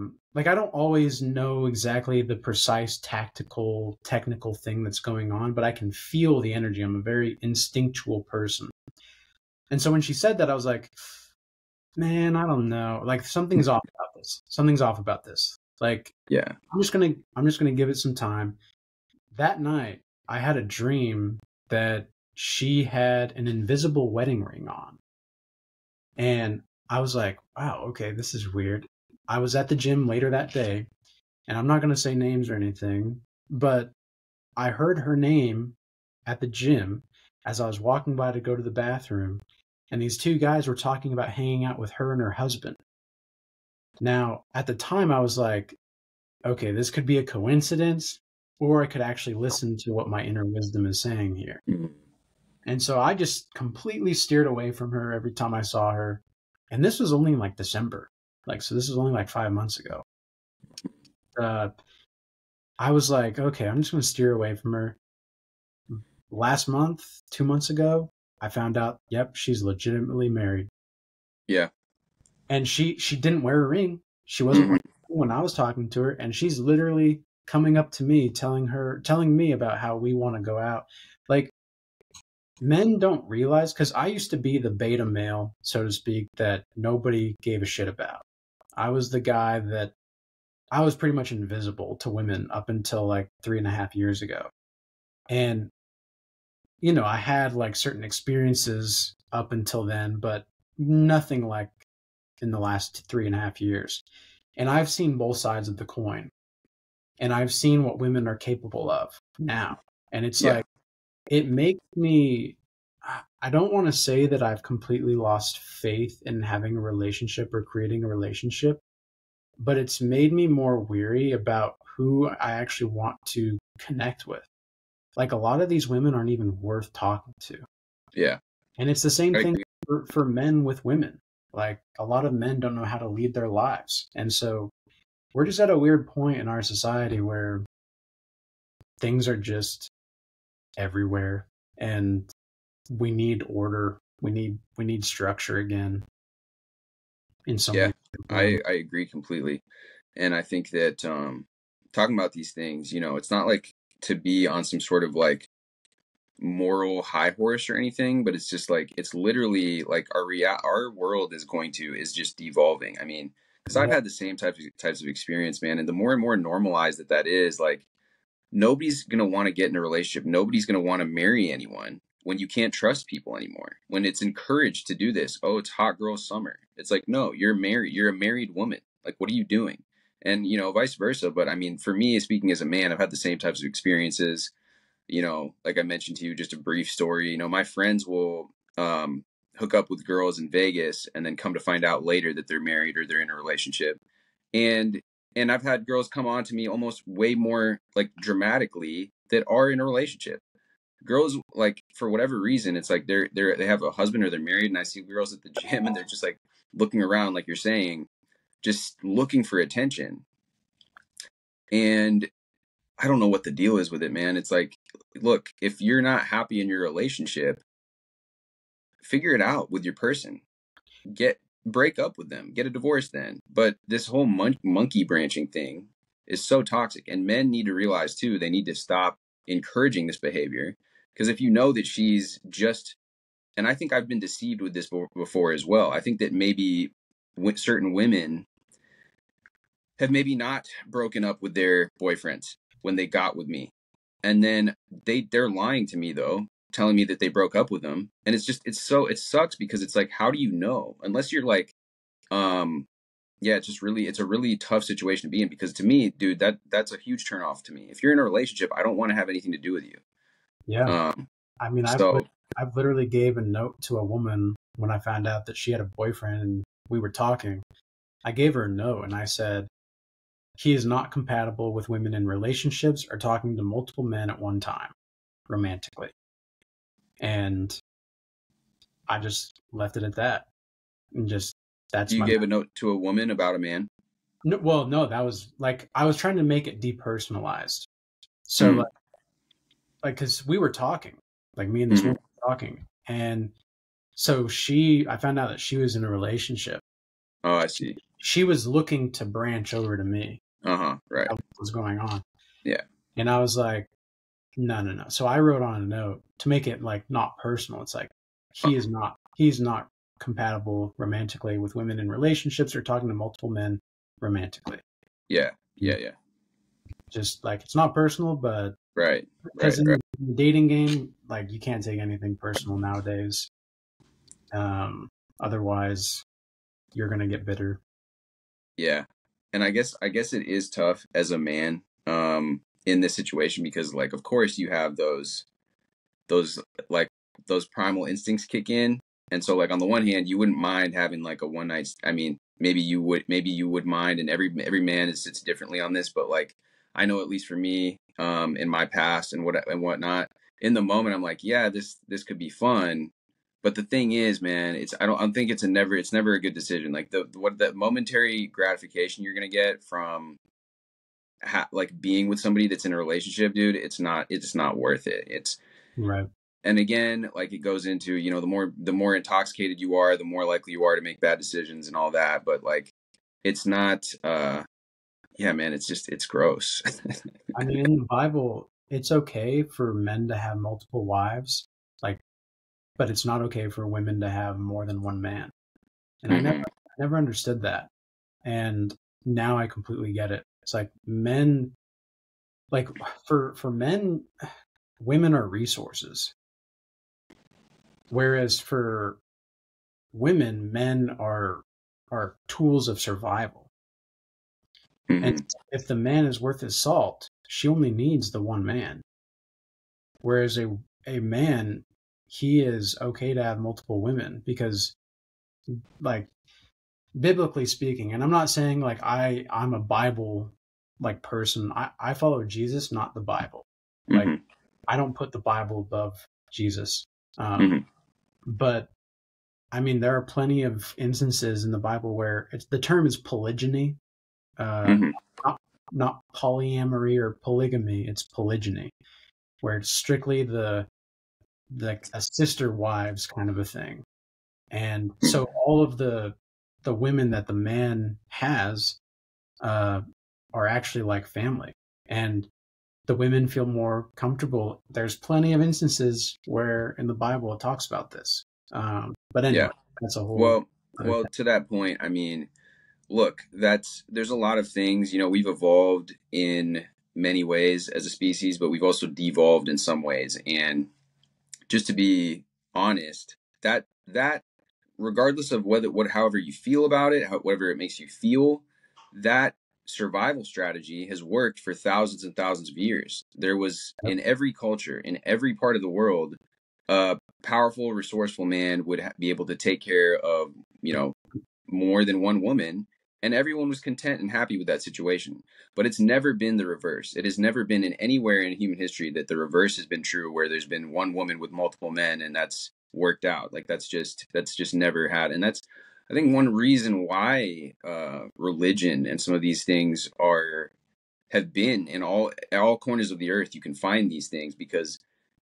I don't always know exactly the precise tactical, technical thing that's going on, but I can feel the energy. I'm a very instinctual person. And so when she said that, I was like, man, I don't know. Like something's off about this. Something's off about this. Like, yeah, I'm just going to give it some time. That night I had a dream that she had an invisible wedding ring on. And I was like, wow, okay, this is weird. I was at the gym later that day, and I'm not going to say names or anything, but I heard her name at the gym as I was walking by to go to the bathroom, and these two guys were talking about hanging out with her and her husband. Now, at the time, I was like, okay, this could be a coincidence, or I could actually listen to what my inner wisdom is saying here. And so I just completely steered away from her every time I saw her. And this was only in like December. Like, so this was only like 5 months ago. I was like, okay, I'm just going to steer away from her. Last month, 2 months ago, I found out, yep, she's legitimately married. Yeah. And she didn't wear a ring. She wasn't wearing a ring when I was talking to her. And she's literally coming up to me, telling me about how we want to go out. Like, men don't realize, because I used to be the beta male, so to speak, that nobody gave a shit about. I was the guy that I was pretty much invisible to women up until like 3.5 years ago. And, you know, I had like certain experiences up until then, but nothing like in the last 3.5 years. And I've seen both sides of the coin. And I've seen what women are capable of now. And it's like, it makes me, I don't want to say that I've completely lost faith in having a relationship or creating a relationship, but it's made me more weary about who I actually want to connect with. Like, a lot of these women aren't even worth talking to. Yeah. And it's the same thing for men with women. Like, a lot of men don't know how to lead their lives. And so we're just at a weird point in our society where things are just everywhere, and we need order. We need structure again. In some way. I agree completely. And I think that talking about these things, you know, it's not like to be on some sort of like moral high horse or anything, but it's just like, it's literally like our world is just devolving. I mean, Because I've had the same types of experience, man. And the more and more normalized that is, like, nobody's going to want to get in a relationship. Nobody's going to want to marry anyone when you can't trust people anymore, when it's encouraged to do this. Oh, it's hot girl summer. It's like, no, you're married. You're a married woman. Like, what are you doing? And, you know, vice versa. But I mean, for me, speaking as a man, I've had the same types of experiences. You know, like I mentioned to you, just a brief story, you know, my friends will hook up with girls in Vegas and then come to find out later that they're married or they're in a relationship. And I've had girls come on to me almost way more, like, dramatically, that are in a relationship. Girls, like, for whatever reason, it's like they have a husband or they're married. And I see girls at the gym and they're just like looking around, like you're saying, just looking for attention. And I don't know what the deal is with it, man. It's like, look, if you're not happy in your relationship, figure it out with your person. Break up with them, get a divorce then. But this whole monkey branching thing is so toxic. And men need to realize too, they need to stop encouraging this behavior. Because if you know that she's just, and I think I've been deceived with this before as well. I think that maybe certain women have maybe not broken up with their boyfriends when they got with me. And then they're lying to me though, telling me that they broke up with them. And it's just, it sucks, because it's like, how do you know? Unless you're like, yeah, it's just really, it's a really tough situation to be in, because to me, dude, that's a huge turnoff to me. If you're in a relationship, I don't want to have anything to do with you. Yeah. I mean, I've literally gave a note to a woman when I found out that she had a boyfriend and we were talking. I gave her a note and I said, he is not compatible with women in relationships or talking to multiple men at one time romantically. And I just left it at that. And just, that's you gave a note to a woman about a man? No, well, no, that was like, I was trying to make it depersonalized. So like, 'cause we were talking, like me and this woman were talking. And so I found out that she was in a relationship. Oh, I see. She was looking to branch over to me. Right. What was going on? Yeah. And I was like, no. So I wrote on a note to make it like not personal. It's like, he's not compatible romantically with women in relationships or talking to multiple men romantically. Yeah. Just like, it's not personal, but right. In the dating game, like, you can't take anything personal nowadays. Otherwise you're going to get bitter. Yeah. And I guess it is tough as a man, in this situation, because, like, of course you have those primal instincts kick in. And so, like, on the one hand, you wouldn't mind having like a one night, I mean, maybe you would mind, and every man sits differently on this, but like, I know at least for me, in my past and whatnot, in the moment, I'm like, yeah, this could be fun. But the thing is, man, I don't think it's never a good decision. Like the momentary gratification you're going to get from like being with somebody that's in a relationship, dude, it's not worth it. It's right. And again, like, it goes into, you know, the more intoxicated you are, the more likely you are to make bad decisions and all that. But like, it's not, yeah, man, it's gross. I mean, in the Bible, it's okay for men to have multiple wives, like, but it's not okay for women to have more than one man. And I never understood that. And now I completely get it. It's like, men, like, for men, women are resources. Whereas for women, men are tools of survival. And if the man is worth his salt, she only needs the one man. Whereas a man, he is okay to have multiple women, because, like, biblically speaking, and I'm not saying like I'm a Bible like person. I follow Jesus, not the Bible. Like, I don't put the Bible above Jesus. But I mean, there are plenty of instances in the Bible where the term is polygyny, not polyamory or polygamy. It's polygyny, where it's strictly the sister wives kind of a thing. And so all of the women that the man has, are actually like family, and the women feel more comfortable. There's plenty of instances where in the Bible it talks about this. But anyway, that's a whole. Well, to that point, I mean, look, there's a lot of things, you know, we've evolved in many ways as a species, but we've also devolved in some ways. And just to be honest, that regardless of however you feel about it, whatever it makes you feel, that survival strategy has worked for thousands and thousands of years. There was, in every culture, in every part of the world, a powerful, resourceful man would be able to take care of, you know, more than one woman, and everyone was content and happy with that situation. But it's never been the reverse. It has never been in anywhere in human history that the reverse has been true, where there's been one woman with multiple men and that's worked out. Like that's just never had. And that's, I think, one reason why religion and some of these things have been in all corners of the earth. You can find these things because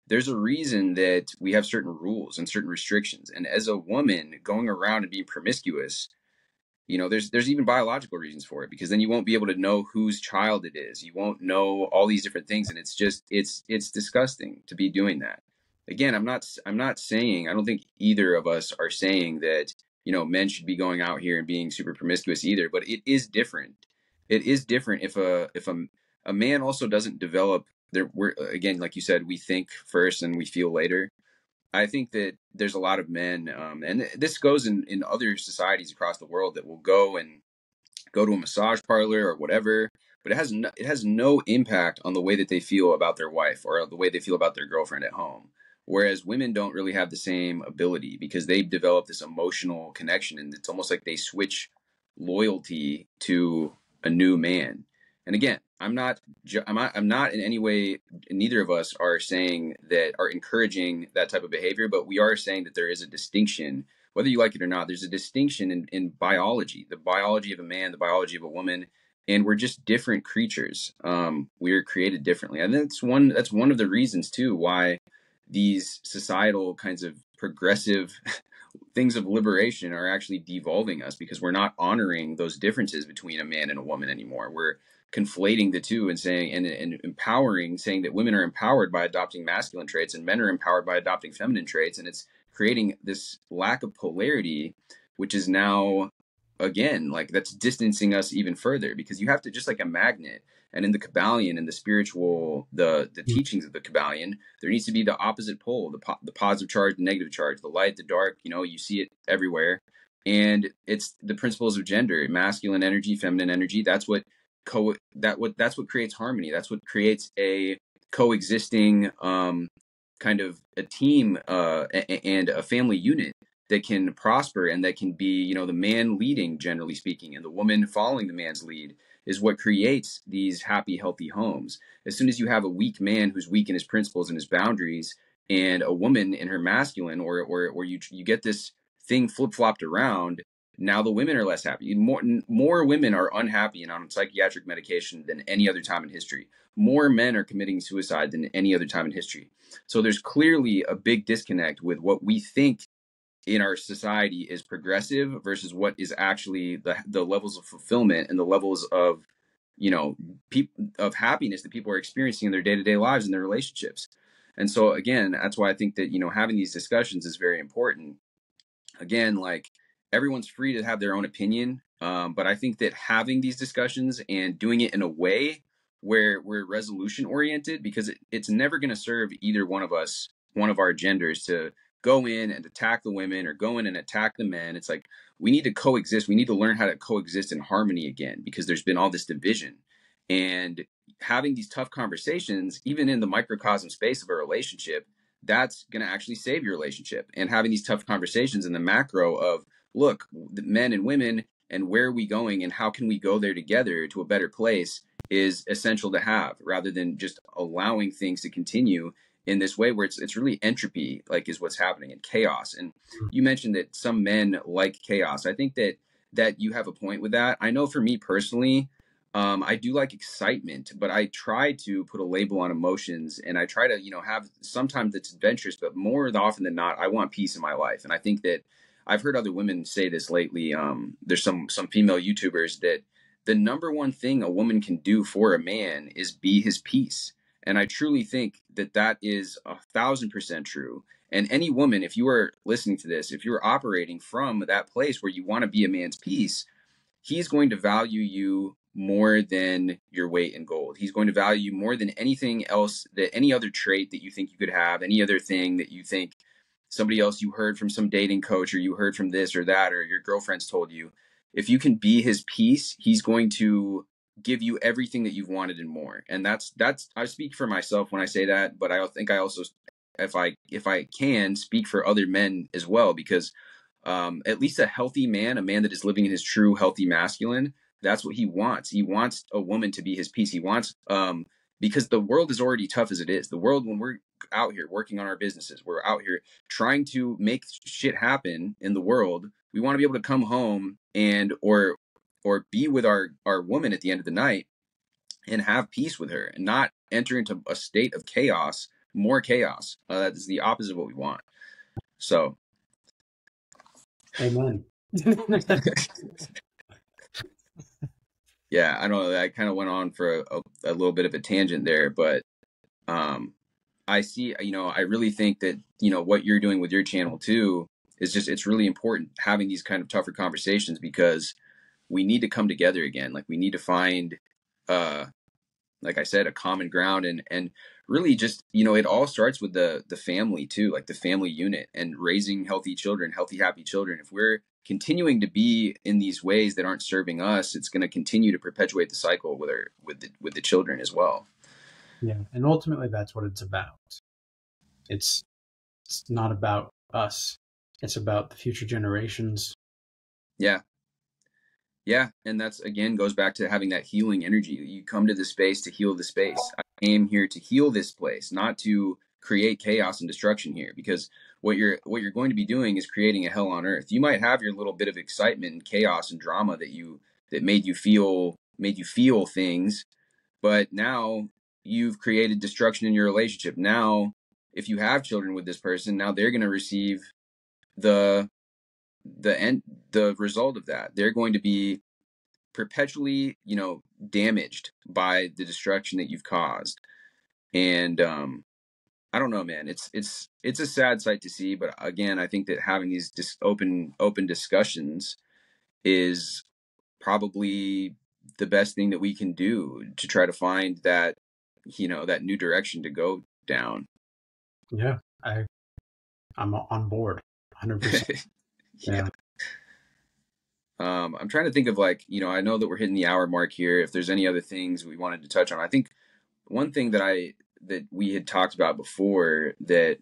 there's a reason that we have certain rules and certain restrictions. And as a woman going around and being promiscuous, you know, there's even biological reasons for it, because then you won't be able to know whose child it is. You won't know all these different things. And it's just, it's disgusting to be doing that. Again, I'm not saying, I don't think either of us are saying that, you know, men should be going out here and being super promiscuous either, but it is different. It is different if a man also doesn't develop there. Again, like you said, we think first and we feel later. I think that there's a lot of men, and this goes in other societies across the world, that will go to a massage parlor or whatever, but it has no impact on the way that they feel about their wife or the way they feel about their girlfriend at home. Whereas women don't really have the same ability, because they've developed this emotional connection, and it's almost like they switch loyalty to a new man. And again, I'm not in any way, neither of us are saying that, are encouraging that type of behavior, but we are saying that there is a distinction, whether you like it or not. There's a distinction in biology, the biology of a man, the biology of a woman, and we're just different creatures. We're created differently. And that's one of the reasons too, why these societal kinds of progressive things of liberation are actually devolving us, because we're not honoring those differences between a man and a woman anymore. We're conflating the two and saying, and empowering, saying that women are empowered by adopting masculine traits and men are empowered by adopting feminine traits. And it's creating this lack of polarity, which is now, again, like, that's distancing us even further, because you have to, just like a magnet, and in the Kabbalion and the spiritual, the teachings of the Kabbalion, there needs to be the opposite pole, the positive charge, the negative charge, the light, the dark, you know, you see it everywhere. And it's the principles of gender, masculine energy, feminine energy. That's what creates harmony. That's what creates a coexisting, kind of a team, and a family unit that can prosper and that can be, you know, the man leading, generally speaking, and the woman following the man's lead, is what creates these happy, healthy homes. As soon as you have a weak man who's weak in his principles and his boundaries, and a woman in her masculine, or you get this thing flip-flopped around, now the women are less happy. More women are unhappy and on psychiatric medication than any other time in history. More men are committing suicide than any other time in history. So there's clearly a big disconnect with what we think in our society is progressive versus what is actually the levels of fulfillment and the levels of, you know, of happiness that people are experiencing in their day-to-day lives and their relationships. And so again, that's why I think that, you know, having these discussions is very important. Again, like, everyone's free to have their own opinion. But I think that having these discussions and doing it in a way where we're resolution oriented, because it's never going to serve either one of us, one of our genders, to go in and attack the women or go in and attack the men. It's like, we need to coexist. We need to learn how to coexist in harmony again, because there's been all this division. And having these tough conversations, even in the microcosm space of a relationship, that's going to actually save your relationship. And having these tough conversations in the macro of, look, the men and women, and where are we going and how can we go there together to a better place, is essential to have, rather than just allowing things to continue in this way where it's really entropy, like, is what's happening, and chaos. And you mentioned that some men like chaos. I think that you have a point with that. I know for me personally, I do like excitement, but I try to put a label on emotions, and I try to, you know, have, sometimes it's adventurous, but more often than not, I want peace in my life. And I think that I've heard other women say this lately. There's some female YouTubers that the number one thing a woman can do for a man is be his peace. And I truly think that is 1000% true. And any woman, if you are listening to this, if you're operating from that place where you want to be a man's peace, he's going to value you more than your weight in gold. He's going to value you more than anything else, that any other trait that you think you could have, any other thing that you think somebody else, you heard from some dating coach, or you heard from this or that, or your girlfriend's told you. If you can be his peace, he's going to give you everything that you've wanted and more. And that's, I speak for myself when I say that, but I think I also, if I can speak for other men as well, because at least a healthy man, a man that is living in his true healthy masculine, that's what he wants. He wants a woman to be his peace. He wants, because the world is already tough as it is. The world, when we're out here working on our businesses, we're out here trying to make shit happen in the world. We want to be able to come home and, or be with our woman at the end of the night and have peace with her and not enter into a state of chaos, more chaos. That is the opposite of what we want. So. Amen. Yeah, I don't know. I kind of went on for a little bit of a tangent there, but I see, you know, I really think that, you know, what you're doing with your channel too is just, it's really important having these kind of tougher conversations, because we need to come together again. Like, we need to find, like I said, a common ground, and really just, you know, it all starts with the family too, like the family unit and raising healthy children, healthy, happy children. If we're continuing to be in these ways that aren't serving us, it's going to continue to perpetuate the cycle with our, with the children as well. Yeah. And ultimately that's what it's about. It's not about us. It's about the future generations. Yeah. Yeah. And that's, again, goes back to having that healing energy. You come to the space to heal the space. I came here to heal this place, not to create chaos and destruction here, because what you're going to be doing is creating a hell on earth. You might have your little bit of excitement and chaos and drama that made you feel things, but now you've created destruction in your relationship. Now, if you have children with this person, now they're going to receive the result of that. They're going to be perpetually, you know, damaged by the destruction that you've caused. And I don't know, man, it's a sad sight to see, but again, I think that having these just open discussions is probably the best thing that we can do to try to find that, you know, that new direction to go down. Yeah, I'm on board 100%. Yeah. I'm trying to think of, like, you know, I know that we're hitting the hour mark here. If there's any other things we wanted to touch on, I think one thing that we had talked about before that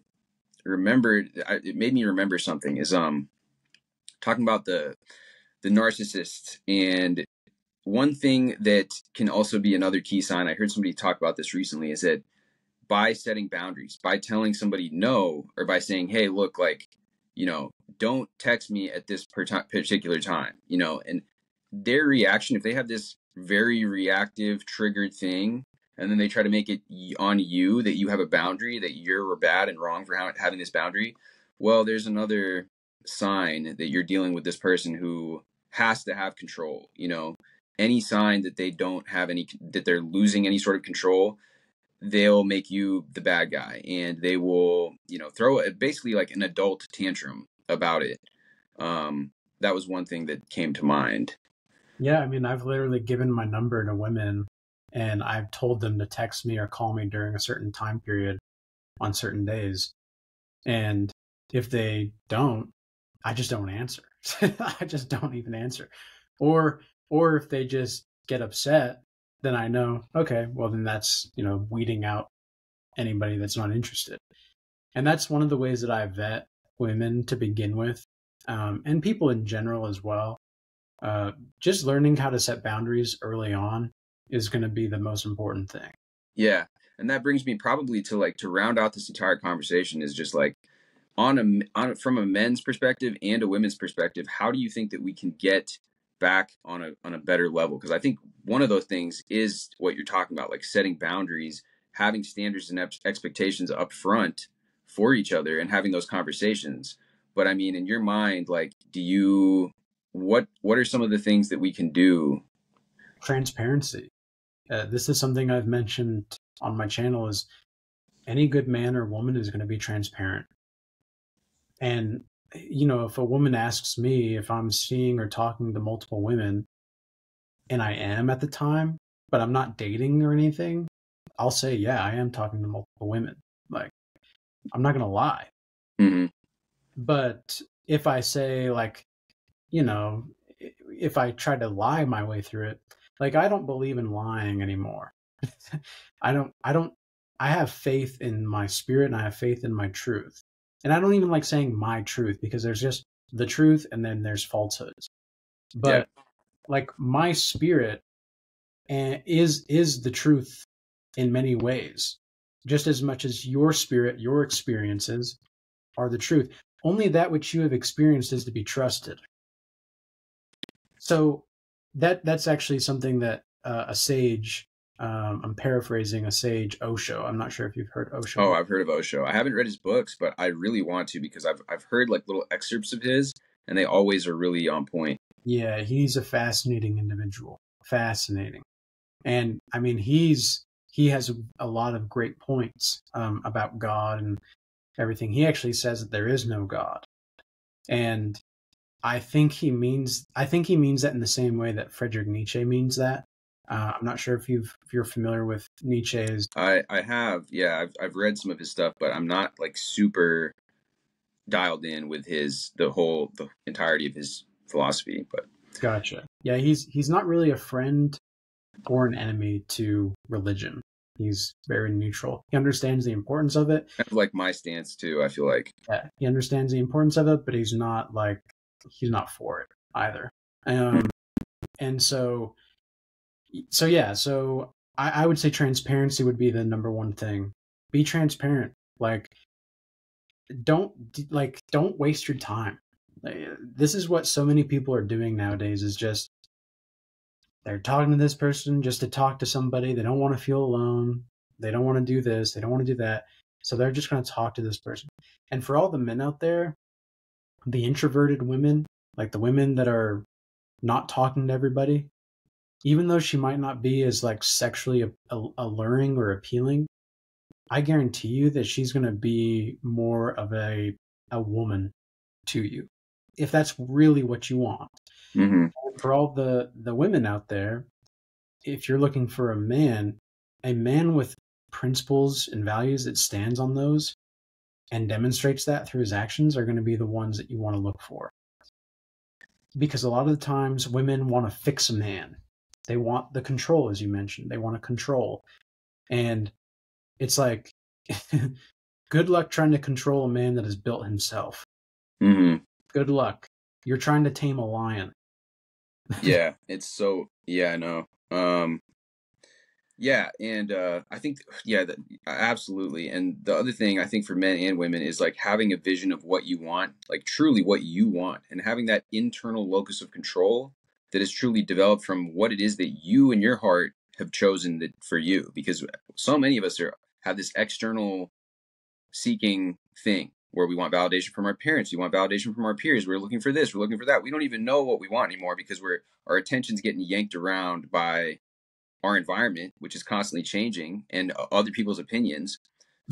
it made me remember something is, talking about the narcissist. And one thing that can also be another key sign, I heard somebody talk about this recently, is that by setting boundaries, by telling somebody no, or by saying, hey, look, like, you know, don't text me at this particular time, you know, and their reaction, if they have this very reactive, triggered thing, and then they try to make it on you that you have a boundary, that you're bad and wrong for having this boundary. Well, there's another sign that you're dealing with this person who has to have control. You know, any sign that they don't have any, that they're losing any sort of control, they'll make you the bad guy, and they will, you know, throw it basically like an adult tantrum about it. That was one thing that came to mind. Yeah. I mean, I've literally given my number to women, and I've told them to text me or call me during a certain time period on certain days. And if they don't, I just don't answer. I just don't even answer. Or if they just get upset, then I know, okay, well then that's, you know, weeding out anybody that's not interested. And that's one of the ways that I vet women to begin with, and people in general as well. Just learning how to set boundaries early on is going to be the most important thing. Yeah. And that brings me probably to, like, to round out this entire conversation is just like, from a men's perspective and a women's perspective, how do you think that we can get back on a better level? Because I think one of those things is what you're talking about, like setting boundaries, having standards and expectations up front for each other, and having those conversations. But I mean, in your mind, like, what are some of the things that we can do? Transparency. This is something I've mentioned on my channel, is any good man or woman is going to be transparent. And, you know, if a woman asks me if I'm seeing or talking to multiple women, and I am at the time, but I'm not dating or anything, I'll say, yeah, I am talking to multiple women. Like, I'm not going to lie. Mm-hmm. But if I say, like, you know, if I try to lie my way through it, like, I don't believe in lying anymore. I have faith in my spirit and I have faith in my truth. And I don't even like saying my truth, because there's just the truth and then there's falsehoods. But yeah, like, my spirit is the truth in many ways, just as much as your spirit, your experiences are the truth. Only that which you have experienced is to be trusted. So that's actually something that a sage, I'm paraphrasing a sage, Osho. I'm not sure if you've heard Osho. Oh, I've heard of Osho. I haven't read his books, but I really want to, because I've heard like little excerpts of his, and they always are really on point. Yeah, he's a fascinating individual. Fascinating. And I mean, he has a lot of great points about God and everything. He actually says that there is no God. And I think he means that in the same way that Friedrich Nietzsche means that. I'm not sure if you're familiar with Nietzsche's. I have, yeah. I've read some of his stuff, but I'm not like super dialed in with the entirety of his philosophy. But gotcha. Yeah, he's not really a friend or an enemy to religion. He's very neutral. He understands the importance of it. Kind of like my stance too, I feel like. Yeah, he understands the importance of it, but he's not for it either. And so. So yeah, so I would say transparency would be the number one thing. Be transparent. Like, don't waste your time. Like, this is what so many people are doing nowadays, is just, they're talking to this person just to talk to somebody. They don't want to feel alone. They don't want to do this. They don't want to do that. So they're just going to talk to this person. And for all the men out there, the introverted women, like the women that are not talking to everybody, even though she might not be as like sexually alluring or appealing, I guarantee you that she's going to be more of a woman to you, if that's really what you want. Mm-hmm. For all the women out there, if you're looking for a man with principles and values that stands on those and demonstrates that through his actions, are going to be the ones that you want to look for. Because a lot of the times women want to fix a man. They want the control, as you mentioned. They want to control. And it's like, good luck trying to control a man that has built himself. Mm-hmm. Good luck. You're trying to tame a lion. Yeah, it's so, yeah, I know. Yeah, and I think, yeah, absolutely. And the other thing I think for men and women is like having a vision of what you want, like truly what you want, and having that internal locus of control that is truly developed from what it is that you and your heart have chosen for you. Because so many of us have this external seeking thing where we want validation from our parents. We want validation from our peers. We're looking for this. We're looking for that. We don't even know what we want anymore, because our attention's getting yanked around by our environment, which is constantly changing, and other people's opinions.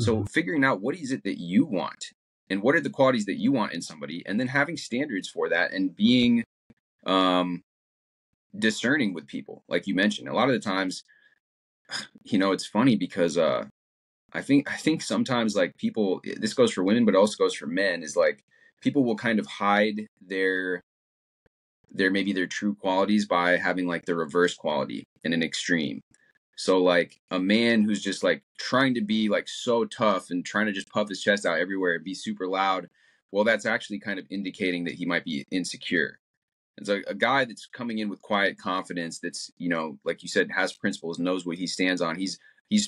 Mm-hmm. So figuring out what is it that you want, and what are the qualities that you want in somebody, and then having standards for that, and being discerning with people. Like you mentioned, a lot of the times, you know, it's funny because I think sometimes, like, people, this goes for women but also goes for men, is like people will kind of hide their true qualities by having like the reverse quality in an extreme. So like a man who's just like trying to be like so tough and trying to just puff his chest out everywhere and be super loud, well, that's actually kind of indicating that he might be insecure. It's like a guy that's coming in with quiet confidence, that's, you know, like you said, has principles, knows what he stands on.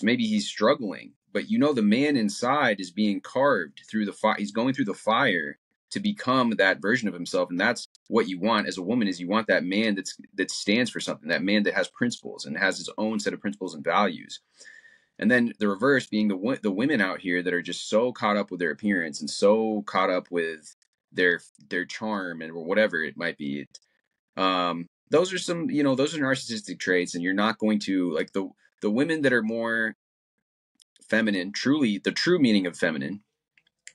Maybe he's struggling, but you know, the man inside is being carved through the fire. He's going through the fire to become that version of himself. And that's what you want as a woman, is you want that man that stands for something, that man that has principles and has his own set of principles and values. And then the reverse being the women out here that are just so caught up with their appearance and so caught up with their charm and whatever it might be. Those are some, you know, those are narcissistic traits, and you're not going to like the women that are more feminine, truly the true meaning of feminine,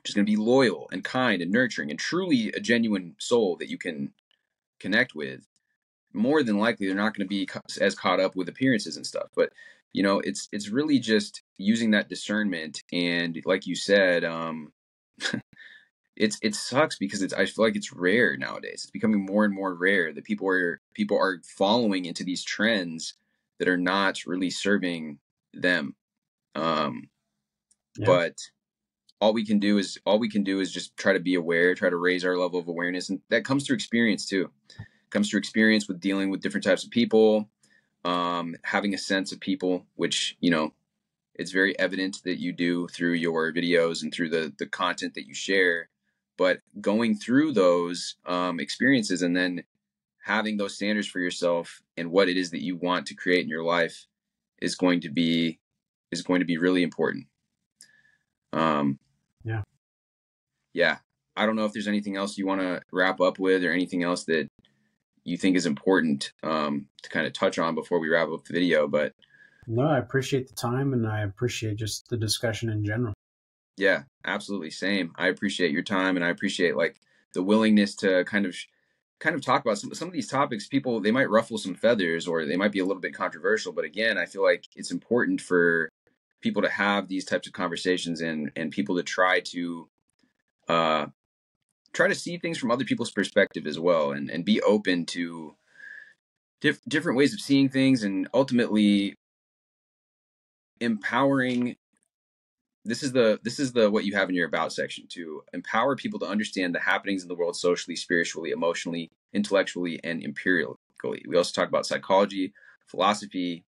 just going to be loyal and kind and nurturing and truly a genuine soul that you can connect with. more than likely they're not going to be as caught up with appearances and stuff. But, you know, it's really just using that discernment. And like you said, it sucks because I feel like it's rare nowadays. It's becoming more and more rare that people are following into these trends that are not really serving them. Yeah. But all we can do is just try to be aware, try to raise our level of awareness. And that comes through experience too. It comes through experience with dealing with different types of people, having a sense of people, which, you know, it's very evident that you do through your videos and through the content that you share, but going through those experiences and then having those standards for yourself and what it is that you want to create in your life is going to be really important. Yeah. I don't know if there's anything else you want to wrap up with or anything else that you think is important to kind of touch on before we wrap up the video, but no, I appreciate the time and I appreciate just the discussion in general. Yeah, absolutely. Same. I appreciate your time and I appreciate like the willingness to kind of talk about some of these topics. People, they might ruffle some feathers or they might be a little bit controversial, but again, I feel like it's important for people to have these types of conversations and people to try to see things from other people's perspective as well, and be open to different ways of seeing things, and ultimately empowering. This is the what you have in your about section, to empower people to understand the happenings in the world socially, spiritually, emotionally, intellectually, and empirically. We also talk about psychology, philosophy,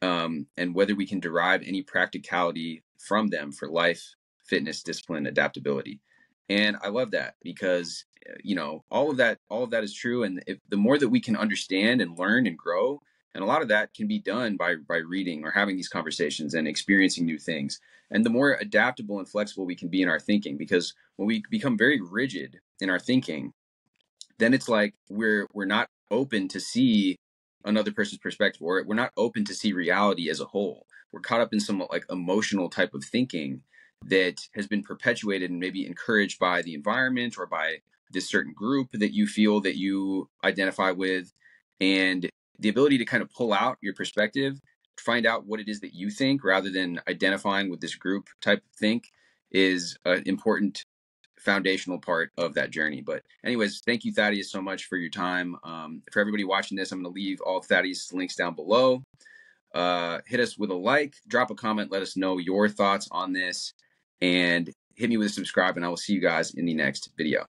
and whether we can derive any practicality from them for life, fitness, discipline, adaptability. And I love that because, you know, all of that is true. And if the more that we can understand and learn and grow, and a lot of that can be done by reading or having these conversations and experiencing new things. And the more adaptable and flexible we can be in our thinking, because when we become very rigid in our thinking, then it's like we're not open to see another person's perspective, or we're not open to see reality as a whole. We're caught up in some like emotional type of thinking that has been perpetuated and maybe encouraged by the environment or by this certain group that you feel that you identify with. And the ability to kind of pull out your perspective, find out what it is that you think rather than identifying with this group type of think, is an important foundational part of that journey. But anyways, thank you, Thaddeus, so much for your time. For everybody watching this, I'm going to leave all of Thaddeus' links down below. Hit us with a like, drop a comment, let us know your thoughts on this, and hit me with a subscribe, and I will see you guys in the next video.